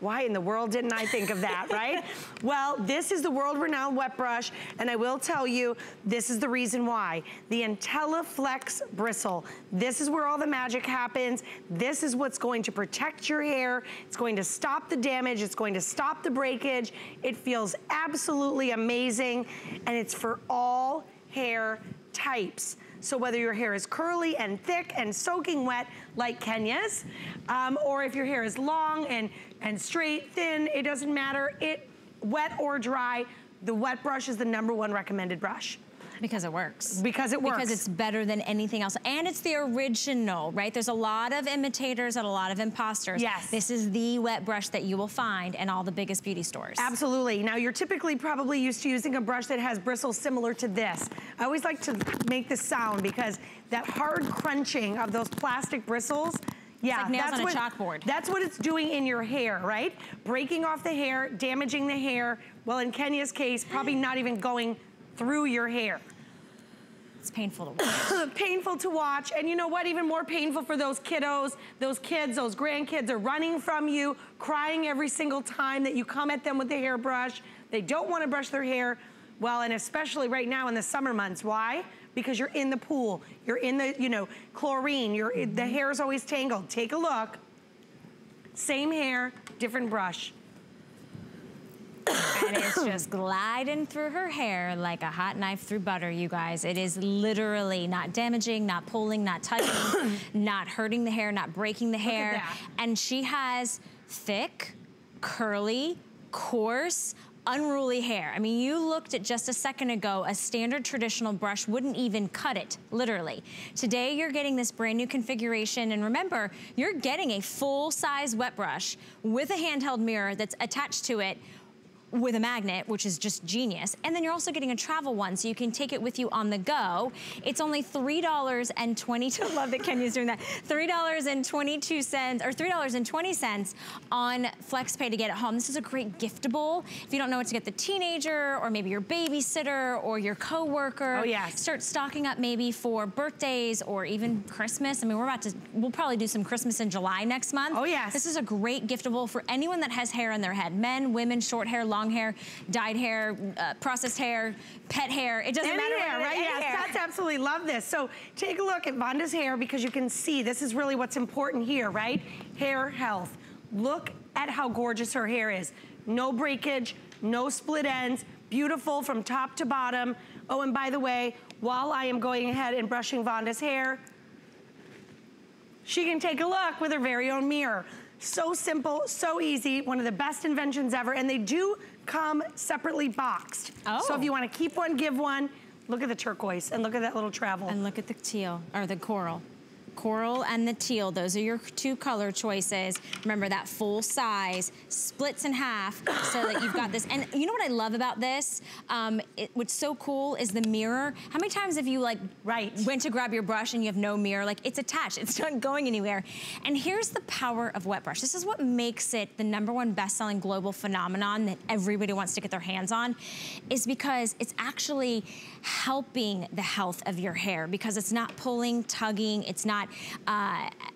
why in the world didn't I think of that, right? Well, this is the world-renowned wet brush, and I will tell you, this is the reason why. The IntelliFlex bristle. This is where all the magic happens. This is what's going to protect your hair. It's going to stop the damage. It's going to stop the breakage. It feels absolutely amazing, and it's for all hair types. So whether your hair is curly and thick and soaking wet like Kenya's, or if your hair is long and straight, thin, it doesn't matter. It, wet or dry, the wet brush is the #1 recommended brush. Because it works. Because it works. Because it's better than anything else. And it's the original, right? There's a lot of imitators and a lot of imposters. Yes. This is the wet brush that you will find in all the biggest beauty stores. Absolutely. Now, you're typically probably used to using a brush that has bristles similar to this. I always like to make this sound because that hard crunching of those plastic bristles, yeah, it's like nails on a chalkboard. That's what it's doing in your hair, right? Breaking off the hair, damaging the hair. Well, in Kenya's case, probably not even going through your hair. It's painful to watch. Painful to watch. And you know what? Even more painful for those kiddos, those kids, those grandkids are running from you, crying every single time that you come at them with the hairbrush. They don't want to brush their hair. Well, and especially right now in the summer months. Why? Because you're in the pool. You're in the, you know, chlorine. You're, the hair is always tangled. Take a look. Same hair, different brush. And it's just gliding through her hair like a hot knife through butter, you guys. It is literally not damaging, not pulling, not touching, not hurting the hair, not breaking the hair. And she has thick, curly, coarse, unruly hair. I mean, you looked at just a second ago, a standard traditional brush wouldn't even cut it, literally. Today, you're getting this brand new configuration. And remember, you're getting a full-size wet brush with a handheld mirror that's attached to it, with a magnet, which is just genius. And then you're also getting a travel one, so you can take it with you on the go. It's only $3.22. I love that Kenya's doing that. $3.22 or $3.20 on FlexPay to get it home. This is a great giftable. If you don't know what to get the teenager or maybe your babysitter or your coworker, oh, yes. Start stocking up maybe for birthdays or even Christmas. I mean, we'll probably do some Christmas in July next month. Oh yes. This is a great giftable for anyone that has hair in their head. Men, women, short hair, long hair, dyed hair, processed hair, pet hair. It doesn't matter. Hair, right? Yes, that's absolutely love this. So take a look at Vonda's hair because you can see this is really what's important here, right? Hair health. Look at how gorgeous her hair is. No breakage, no split ends, beautiful from top to bottom. Oh, and by the way, while I am going ahead and brushing Vonda's hair, she can take a look with her very own mirror. So simple, so easy, one of the best inventions ever, and they do come separately boxed. Oh. So if you want to keep one, give one. Look at the turquoise, and look at that little travel. And look at the teal, or the coral. Coral and the teal, those are your two color choices. Remember that full size, splits in half so that you've got this. And you know what I love about this? What's so cool is the mirror. How many times have you like went to grab your brush and you have no mirror? Like it's attached, it's not going anywhere. And here's the power of wet brush. This is what makes it the #1 best-selling global phenomenon that everybody wants to get their hands on, is because it's actually helping the health of your hair because it's not pulling, tugging, it's not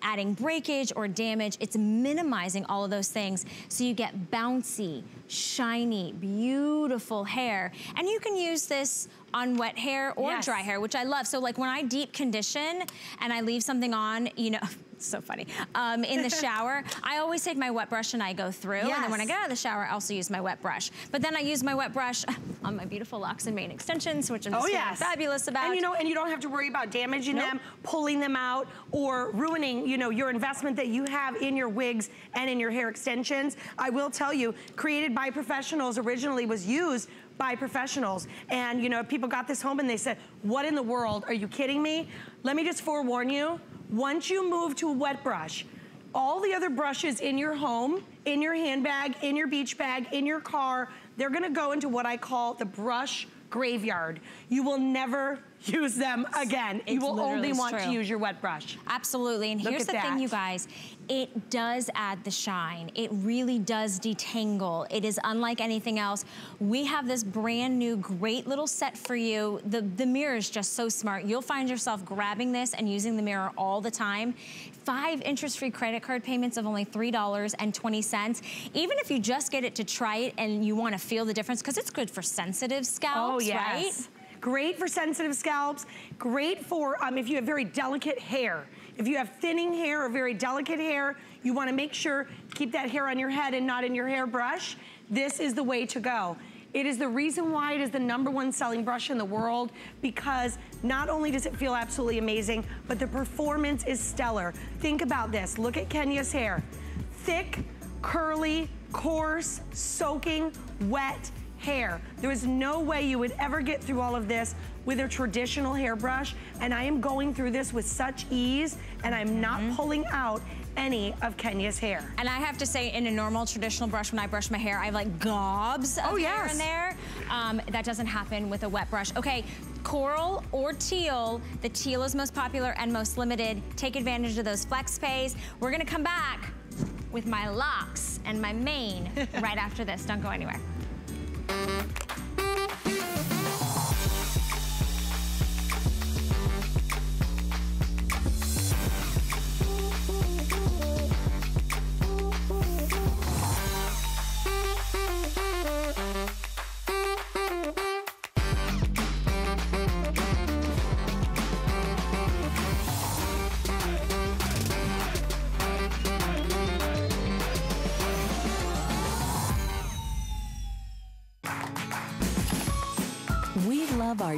adding breakage or damage. It's minimizing all of those things so you get bouncy, shiny, beautiful hair. And you can use this on wet hair or dry hair, which I love. So like when I deep condition and I leave something on, you know, it's so funny, in the shower, I always take my wet brush and I go through. Yes. And then when I get out of the shower, I also use my wet brush. But then I use my wet brush on my beautiful locks and mane extensions, which I'm just fabulous about. And you know, and you don't have to worry about damaging them, pulling them out, or ruining, you know, your investment that you have in your wigs and in your hair extensions. I will tell you, created by professionals, originally was used by professionals. And you know, people got this home and they said, what in the world, are you kidding me? Let me just forewarn you, once you move to a wet brush, all the other brushes in your home, in your handbag, in your beach bag, in your car, they're gonna go into what I call the brush graveyard. You will never use them again. You will only want to use your wet brush. Absolutely. And here's the thing, you guys. It does add the shine. It really does detangle. It is unlike anything else. We have this brand new, great little set for you. The mirror is just so smart. You'll find yourself grabbing this and using the mirror all the time. 5 interest-free credit card payments of only $3.20. Even if you just get it to try it and you want to feel the difference, because it's good for sensitive scalps, right? Great for sensitive scalps, great for if you have very delicate hair. If you have thinning hair or very delicate hair, you wanna make sure, keep that hair on your head and not in your hairbrush, this is the way to go. It is the reason why it is the #1 selling brush in the world, because not only does it feel absolutely amazing, but the performance is stellar. Think about this, look at Kenya's hair. Thick, curly, coarse, soaking, wet hair. There is no way you would ever get through all of this with a traditional hairbrush, and I am going through this with such ease, and I'm not pulling out any of Kenya's hair. And I have to say, in a normal traditional brush, when I brush my hair, I have like gobs of hair in there. That doesn't happen with a wet brush. Okay, coral or teal. The teal is most popular and most limited. Take advantage of those flex pays. We're gonna come back with my locks and my mane right after this. Don't go anywhere. Our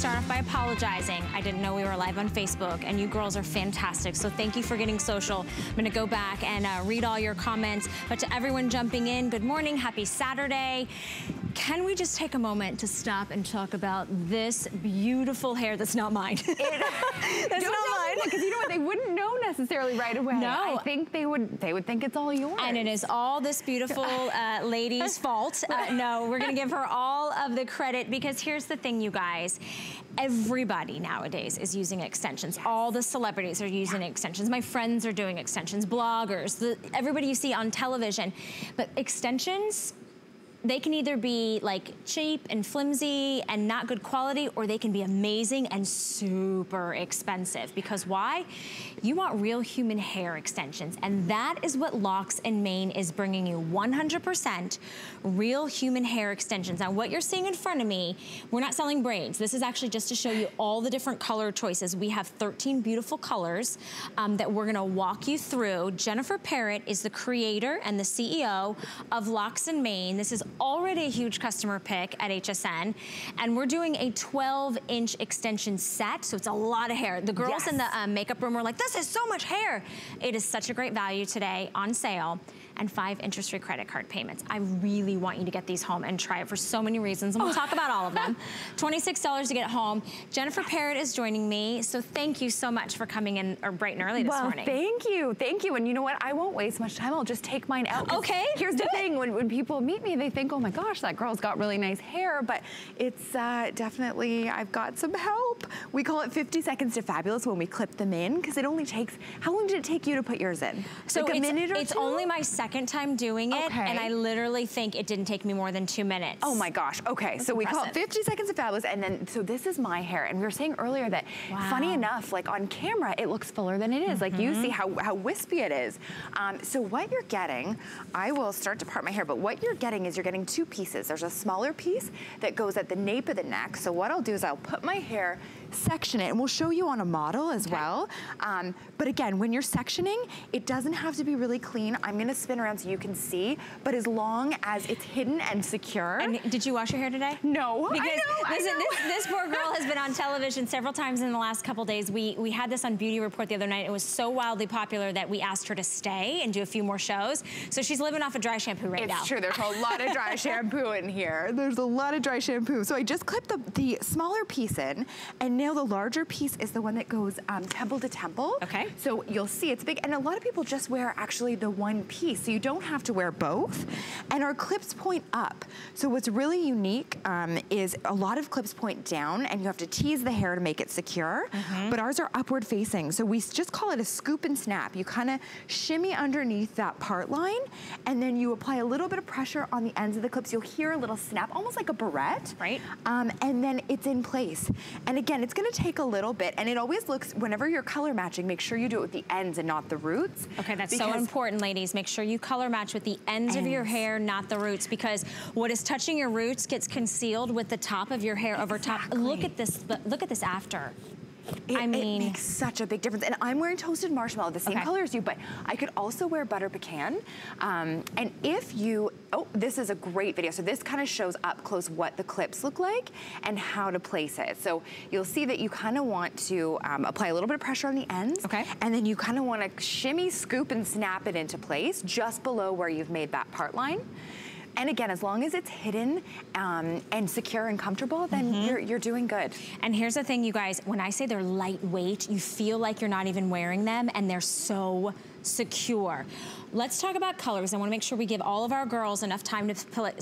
start off by apologizing. I didn't know we were live on Facebook, and you girls are fantastic, so thank you for getting social. I'm gonna go back and read all your comments, but to everyone jumping in, good morning, happy Saturday. Can we just take a moment to stop and talk about this beautiful hair that's not mine? That's not mine. Because you know what, they wouldn't know necessarily right away. No. I think they would think it's all yours. And it is all this beautiful lady's fault. No, we're gonna give her all of the credit, because here's the thing, you guys. Everybody nowadays is using extensions. Yes. All the celebrities are using extensions. My friends are doing extensions, bloggers, everybody you see on television. But extensions, they can either be like cheap and flimsy and not good quality, or they can be amazing and super expensive. Because why? You want real human hair extensions. And that is what Locks & Mane is bringing you. 100% real human hair extensions. Now what you're seeing in front of me, we're not selling braids. This is actually just to show you all the different color choices. We have 13 beautiful colors that we're gonna walk you through. Jennifer Parrott is the creator and the CEO of Locks & Mane. This is already a huge customer pick at HSN, and we're doing a 12-inch extension set, so it's a lot of hair. The girls in the makeup room were like, this is so much hair. It is such a great value today, on sale, and 5 interest-free credit card payments. I really want you to get these home and try it for so many reasons, and we'll talk about all of them. $26 to get home. Jennifer Parrott is joining me, so thank you so much for coming in bright and early this morning. Well, thank you, thank you. And you know what? I won't waste much time. I'll just take mine out. Okay, here's the thing. When people meet me, they think, oh my gosh, that girl's got really nice hair, but it's definitely, I've got some help. We call it 50 seconds to fabulous when we clip them in, because it only takes, how long did it take you to put yours in? So like a minute or two? It's only my second time doing it, and I literally think it didn't take me more than 2 minutes. Oh my gosh, okay, so we call it 50 seconds to fabulous, and then, so this is my hair, and we were saying earlier that, funny enough, like on camera, it looks fuller than it is, like you see how wispy it is. So what you're getting, I will start to part my hair, but what you're getting is you're getting two pieces. There's a smaller piece that goes at the nape of the neck. So what I'll do is I'll put my hair, section it, and we'll show you on a model as well. But again, when you're sectioning, it doesn't have to be really clean. I'm gonna spin around so you can see, but as long as it's hidden and secure. And did you wash your hair today? No, because this poor girl has been on television several times in the last couple days. We had this on Beauty Report the other night. It was so wildly popular that we asked her to stay and do a few more shows. So she's living off a dry shampoo right now. It's true, there's a lot of dry shampoo in here. There's a lot of dry shampoo. So I just clipped the smaller piece in, and now the larger piece is the one that goes temple to temple. Okay. So you'll see it's big, and a lot of people just wear actually the one piece, so you don't have to wear both. And our clips point up. So what's really unique is a lot of clips point down, and you have to tease the hair to make it secure. But ours are upward facing, so we just call it a scoop and snap. You kind of shimmy underneath that part line, and then you apply a little bit of pressure on the ends of the clips. You'll hear a little snap, almost like a barrette. Right. And then it's in place. And again, it's gonna take a little bit, and it always looks, whenever you're color matching, make sure you do it with the ends and not the roots. Okay, that's so important, ladies. Make sure you color match with the ends of your hair, not the roots, because what is touching your roots gets concealed with the top of your hair over top. Look at this after. I mean, it makes such a big difference. And I'm wearing toasted marshmallow, the same color as you, but I could also wear butter pecan. And if you, this is a great video. So this kind of shows up close what the clips look like and how to place it. So you'll see that you kind of want to apply a little bit of pressure on the ends. Okay. And then you kind of want to shimmy, scoop, and snap it into place just below where you've made that part line. And again, as long as it's hidden and secure and comfortable, then you're doing good. And here's the thing, you guys, when I say they're lightweight, you feel like you're not even wearing them, and they're so secure. Let's talk about colors. I want to make sure we give all of our girls enough time to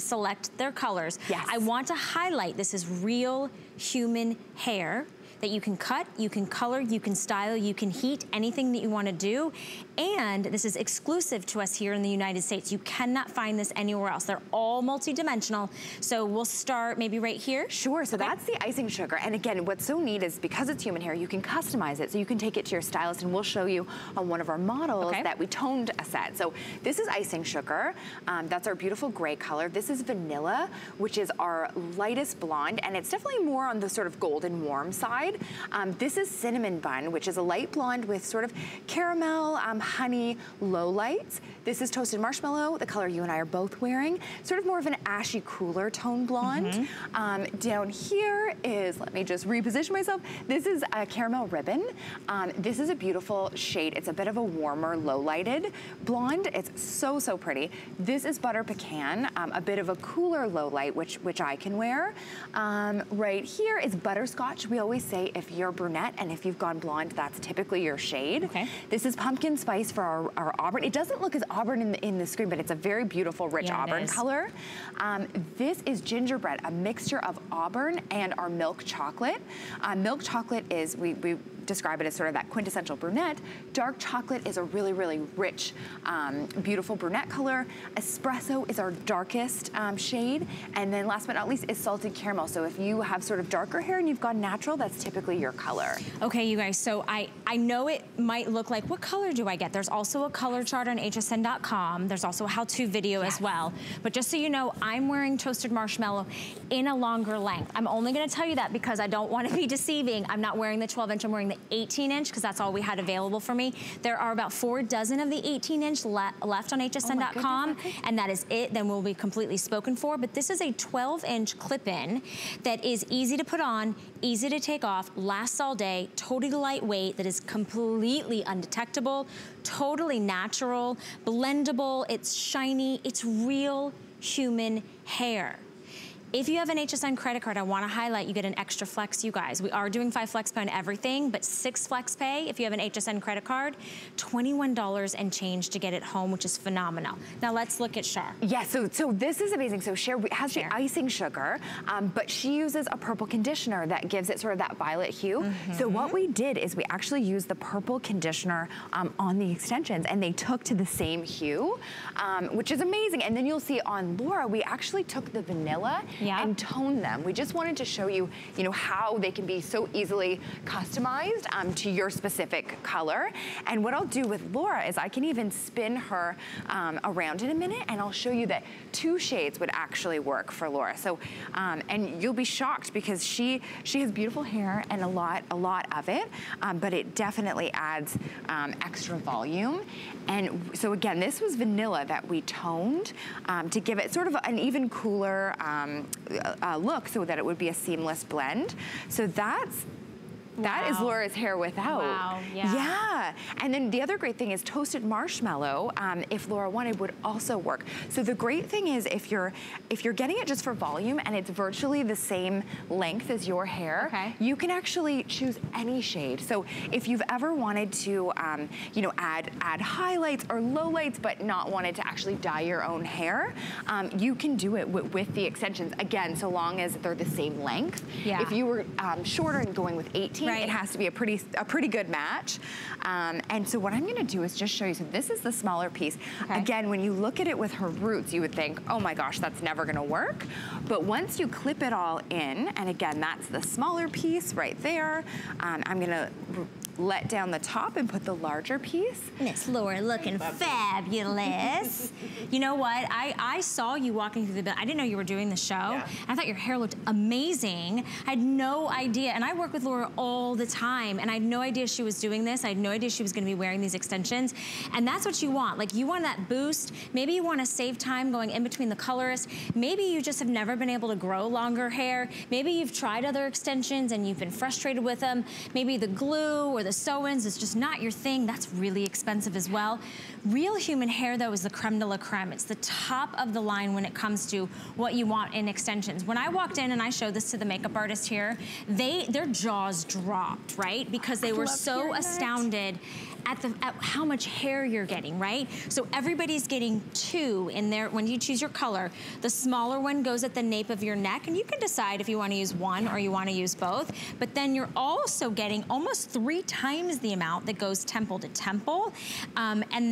select their colors. Yes. I want to highlight this is real human hair that you can cut, you can color, you can style, you can heat, anything that you want to do. And this is exclusive to us here in the United States. You cannot find this anywhere else. They're all multi-dimensional. So we'll start maybe right here. Sure, so that's the icing sugar. And again, what's so neat is because it's human hair, you can customize it. So you can take it to your stylist, and we'll show you on one of our models that we toned a set. So this is icing sugar. That's our beautiful gray color. This is vanilla, which is our lightest blonde. And it's definitely more on the sort of golden warm side. This is cinnamon bun, which is a light blonde with sort of caramel, honey low lights. This is Toasted Marshmallow, the color you and I are both wearing. Sort of more of an ashy cooler tone blonde. Mm-hmm. Down here is, let me just reposition myself. This is a caramel ribbon. This is a beautiful shade. It's a bit of a warmer, low-lighted blonde. It's so, so pretty. This is Butter Pecan, a bit of a cooler low light, which I can wear. Right here is Butterscotch. We always say if you're brunette and if you've gone blonde, that's typically your shade. Okay. This is Pumpkin Spice for our auburn. It doesn't look as auburn in the screen, but it's a very beautiful, rich auburn color. This is Gingerbread, a mixture of auburn and our milk chocolate. Milk chocolate is, we describe it as sort of that quintessential brunette. Dark chocolate is a really, really rich, beautiful brunette color. Espresso is our darkest shade. And then last but not least is Salted Caramel. So if you have sort of darker hair and you've gone natural, that's typically your color. Okay, you guys, so I know it might look like, what color do I get? There's also a color chart on hsn.com. There's also a how-to video as well. But just so you know, I'm wearing Toasted Marshmallow in a longer length. I'm only gonna tell you that because I don't wanna be deceiving. I'm not wearing the 12-inch, I'm wearing the 18-inch because that's all we had available for me. There are about 4 dozen of the 18-inch left on hsn.com, and that is it. Then we'll be completely spoken for. But this is a 12-inch clip-in that is easy to put on, easy to take off, lasts all day, totally lightweight, that is completely undetectable, totally natural, blendable, it's shiny, it's real human hair. If you have an HSN credit card, I wanna highlight, you get an extra flex, you guys. We are doing 5 FlexPay on everything, but 6 FlexPay, if you have an HSN credit card, $21 and change to get it home, which is phenomenal. Now let's look at Cher. Yeah, so this is amazing. So Cher has the icing sugar, but she uses a purple conditioner that gives it sort of that violet hue. Mm-hmm. So what we did is we actually used the purple conditioner on the extensions, and they took to the same hue, which is amazing. And then you'll see on Laura, we actually took the vanilla and tone them. We just wanted to show you, how they can be so easily customized to your specific color. And what I'll do with Laura is I can even spin her around in a minute, and I'll show you that 2 shades would actually work for Laura. So, and you'll be shocked because she has beautiful hair and a lot of it, but it definitely adds extra volume. And so again, this was vanilla that we toned to give it sort of an even cooler look, so that it would be a seamless blend. So that is Laura's hair without. Wow, yeah. And then the other great thing is Toasted Marshmallow, if Laura wanted, would also work. So the great thing is if you're getting it just for volume and it's virtually the same length as your hair, you can actually choose any shade. So if you've ever wanted to, add highlights or lowlights, but not wanted to actually dye your own hair, you can do it with the extensions. Again, so long as they're the same length. Yeah. If you were shorter and going with 18, it has to be a pretty good match. And so what I'm gonna do is just show you, so this is the smaller piece. Again, when you look at it with her roots, you would think, oh my gosh, that's never gonna work. But once you clip it all in, and again, that's the smaller piece right there. I'm gonna let down the top and put the larger piece. Miss Laura looking fabulous. You know what, I saw you walking through I didn't know you were doing the show. Yeah. I thought your hair looked amazing. I had no idea, and I work with Laura all the time, and I had no idea she was doing this. I had no idea she was gonna be wearing these extensions. And that's what you want, like you want that boost. Maybe you wanna save time going in between the colorist. Maybe you just have never been able to grow longer hair. Maybe you've tried other extensions and you've been frustrated with them. Maybe the glue or the sew-ins is just not your thing. That's really expensive as well. Real human hair, though, is the creme de la creme. It's the top of the line when it comes to what you want in extensions. When I walked in and I showed this to the makeup artist here, their jaws dropped, right? Because they were so astounded at how much hair you're getting, right? So everybody's getting 2 in there. When you choose your color, the smaller one goes at the nape of your neck, and you can decide if you wanna use one or you wanna use both, but then you're also getting almost 3 times the amount that goes temple to temple. And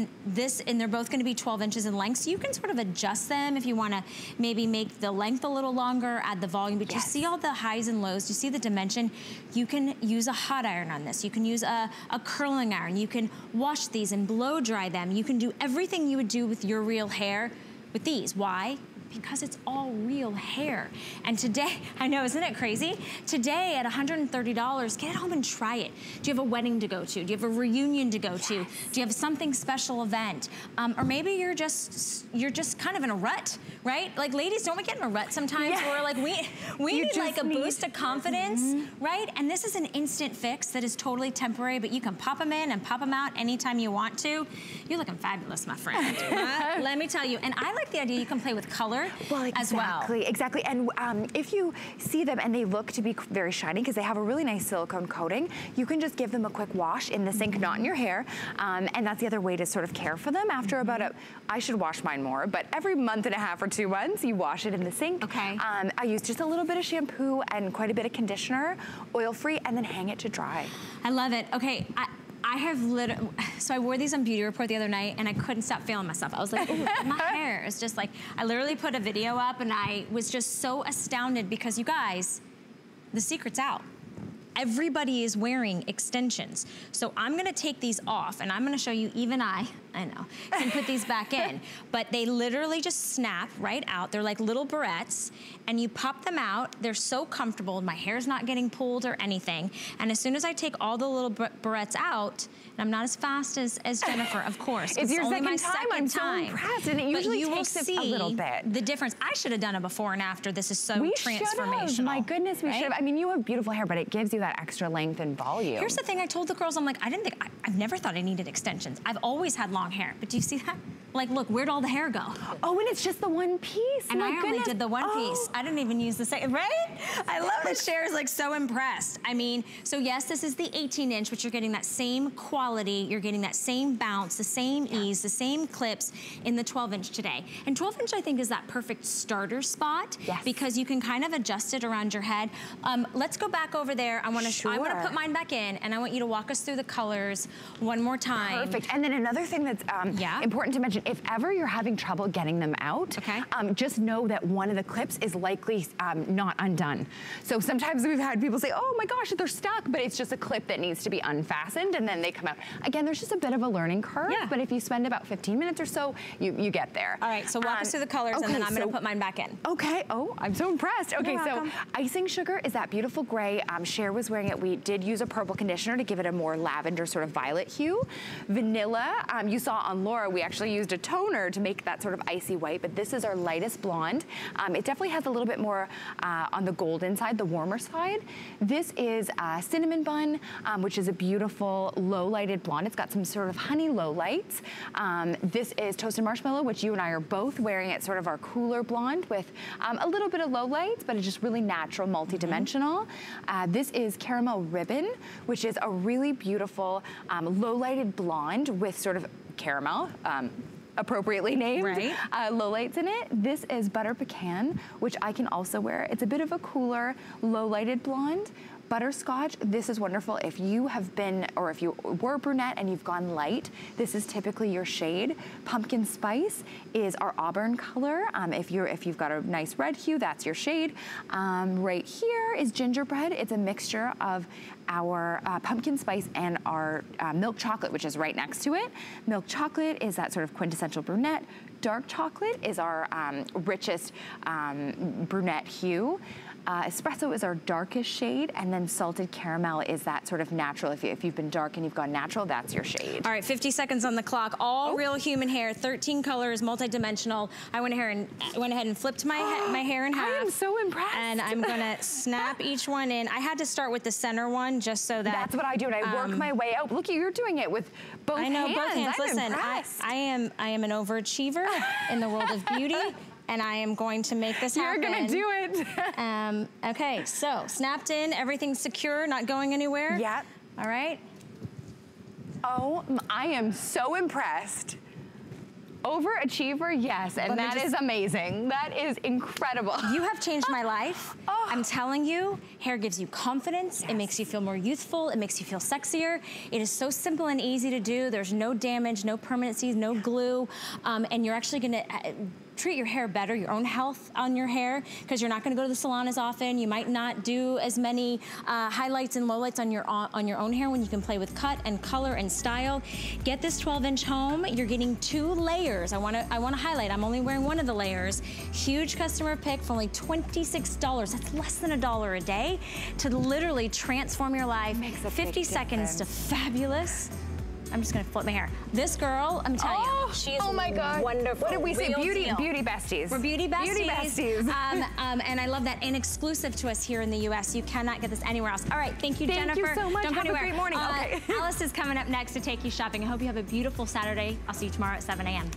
they're both gonna be 12 inches in length, so you can sort of adjust them if you wanna maybe make the length a little longer, add the volume, but you see all the highs and lows, you see the dimension. You can use a hot iron on this, you can use a curling iron, you can wash these and blow dry them. You can do everything you would do with your real hair with these. Why? because it's all real hair. And today, I know, isn't it crazy? Today at $130, get it home and try it. Do you have a wedding to go to? Do you have a reunion to go to? Do you have something special event? Or maybe you're just kind of in a rut, right? Like ladies, don't we get in a rut sometimes where like we need a boost of confidence, right? And this is an instant fix that is totally temporary, but you can pop them in and pop them out anytime you want to. You're looking fabulous, my friend. Let me tell you. And I like the idea you can play with color as well. Exactly. And if you see them and they look to be very shiny because they have a really nice silicone coating, you can just give them a quick wash in the sink, not in your hair. And that's the other way to sort of care for them. After about a, I should wash mine more, but every month and a half or 2 months, you wash it in the sink. Okay. I use just a little bit of shampoo and quite a bit of conditioner, oil-free, and then hang it to dry. I love it. Okay. I have literally, so I wore these on Beauty Report the other night and I couldn't stop failing myself. I was like, ooh, my hair is just like, I literally put a video up and I was just so astounded because you guys, the secret's out. Everybody is wearing extensions. So I'm gonna take these off and I'm gonna show you even I know, can put these back in. But they literally just snap right out. They're like little barrettes and you pop them out. They're so comfortable. My hair's not getting pulled or anything. And as soon as I take all the little barrettes out, and I'm not as fast as Jennifer, of course. It's your only my second time. I'm so impressed. And it usually takes a little bit. The difference. I should have done it before and after. This is so transformational. Should've. My goodness, we should have. I mean, you have beautiful hair, but it gives you that extra length and volume. Here's the thing I told the girls. I'm like, I've never thought I needed extensions. I've always had long hair, but do you see that? Like, look, where'd all the hair go? Oh, and it's just the one piece. And I only did the one piece. I didn't even use the second, right? I love that Cher's like so impressed. I mean, so yes, this is the 18-inch, but you're getting that same quality, you're getting that same bounce, the same ease, the same clips in the 12-inch today. And 12-inch, I think, is that perfect starter spot because you can kind of adjust it around your head. Let's go back over there. I want to put mine back in, and I want you to walk us through the colors one more time. Perfect. And then another thing that's important to mention, if ever you're having trouble getting them out, just know that one of the clips is likely not undone. So sometimes we've had people say, oh my gosh, they're stuck, but it's just a clip that needs to be unfastened and then they come out. Again, there's just a bit of a learning curve, but if you spend about 15 minutes or so, you get there. All right, so walk us through the colors and then I'm gonna put mine back in. Okay, oh, I'm so impressed. Okay, so icing sugar is that beautiful gray. Cher was wearing it. We did use a purple conditioner to give it a more lavender sort of violet hue. Vanilla, you saw on Laura, we actually used a toner to make that sort of icy white, but this is our lightest blonde. It definitely has a little bit more on the golden side, the warmer side. This is cinnamon bun, which is a beautiful low-lighted blonde. It's got some sort of honey lowlights. This is toasted marshmallow, which you and I are both wearing at sort of our cooler blonde with a little bit of lowlights, but it's just really natural, multi-dimensional. This is caramel ribbon, which is a really beautiful low-lighted blonde with sort of caramel, appropriately named, low lights in it. This is butter pecan, which I can also wear. It's a bit of a cooler, low lighted blonde. Butterscotch, this is wonderful if you have been, or if you were brunette and you've gone light, this is typically your shade. Pumpkin spice is our auburn color. If you've got a nice red hue, that's your shade. Right here is gingerbread. It's a mixture of our pumpkin spice and our milk chocolate, which is right next to it. Milk chocolate is that sort of quintessential brunette. Dark chocolate is our richest brunette hue. Espresso is our darkest shade, and then salted caramel is that sort of natural. If you've been dark and you've gone natural, that's your shade. All right, 50 seconds on the clock. All real human hair, 13 colors, multi-dimensional. I went ahead and flipped my hair in half. I am so impressed. And I'm gonna snap each one in. I had to start with the center one just so that. That's what I do, and I work my way out. Look, you're doing it with both hands. I know, both hands. I'm impressed. Listen, I am an overachiever in the world of beauty. And I am going to make this happen. You're gonna do it. Okay, so snapped in, everything's secure, not going anywhere. Yep. All right. Oh, I am so impressed. Overachiever, yes, and that is amazing. That is incredible. You have changed my life. Oh. I'm telling you, hair gives you confidence. Yes. It makes you feel more youthful. It makes you feel sexier. It is so simple and easy to do. There's no damage, no permanencies, no glue, and you're actually gonna treat your hair better, your own health on your hair, because you're not going to go to the salon as often. You might not do as many highlights and lowlights on your own hair when you can play with cut and color and style. Get this 12-inch home. You're getting 2 layers. I want to highlight. I'm only wearing one of the layers. Huge customer pick for only $26. That's less than $1 a day to literally transform your life. 50 seconds to fabulous. I'm just gonna flip my hair. This girl, I'm telling you, she is wonderful. What did we say? Beauty besties. We're beauty besties. Beauty besties. And I love that. And exclusive to us here in the U.S. You cannot get this anywhere else. All right, thank you, Jennifer. Thank you so much. Don't have a great morning. Okay. Alice is coming up next to take you shopping. I hope you have a beautiful Saturday. I'll see you tomorrow at 7 a.m.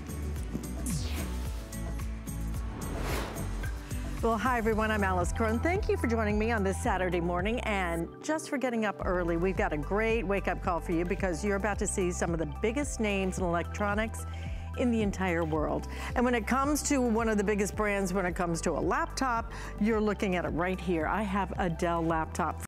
Well, hi everyone, I'm Alice Korn. Thank you for joining me on this Saturday morning and just for getting up early. We've got a great wake-up call for you because you're about to see some of the biggest names in electronics in the entire world. And when it comes to one of the biggest brands, when it comes to a laptop, you're looking at it right here. I have a Dell laptop.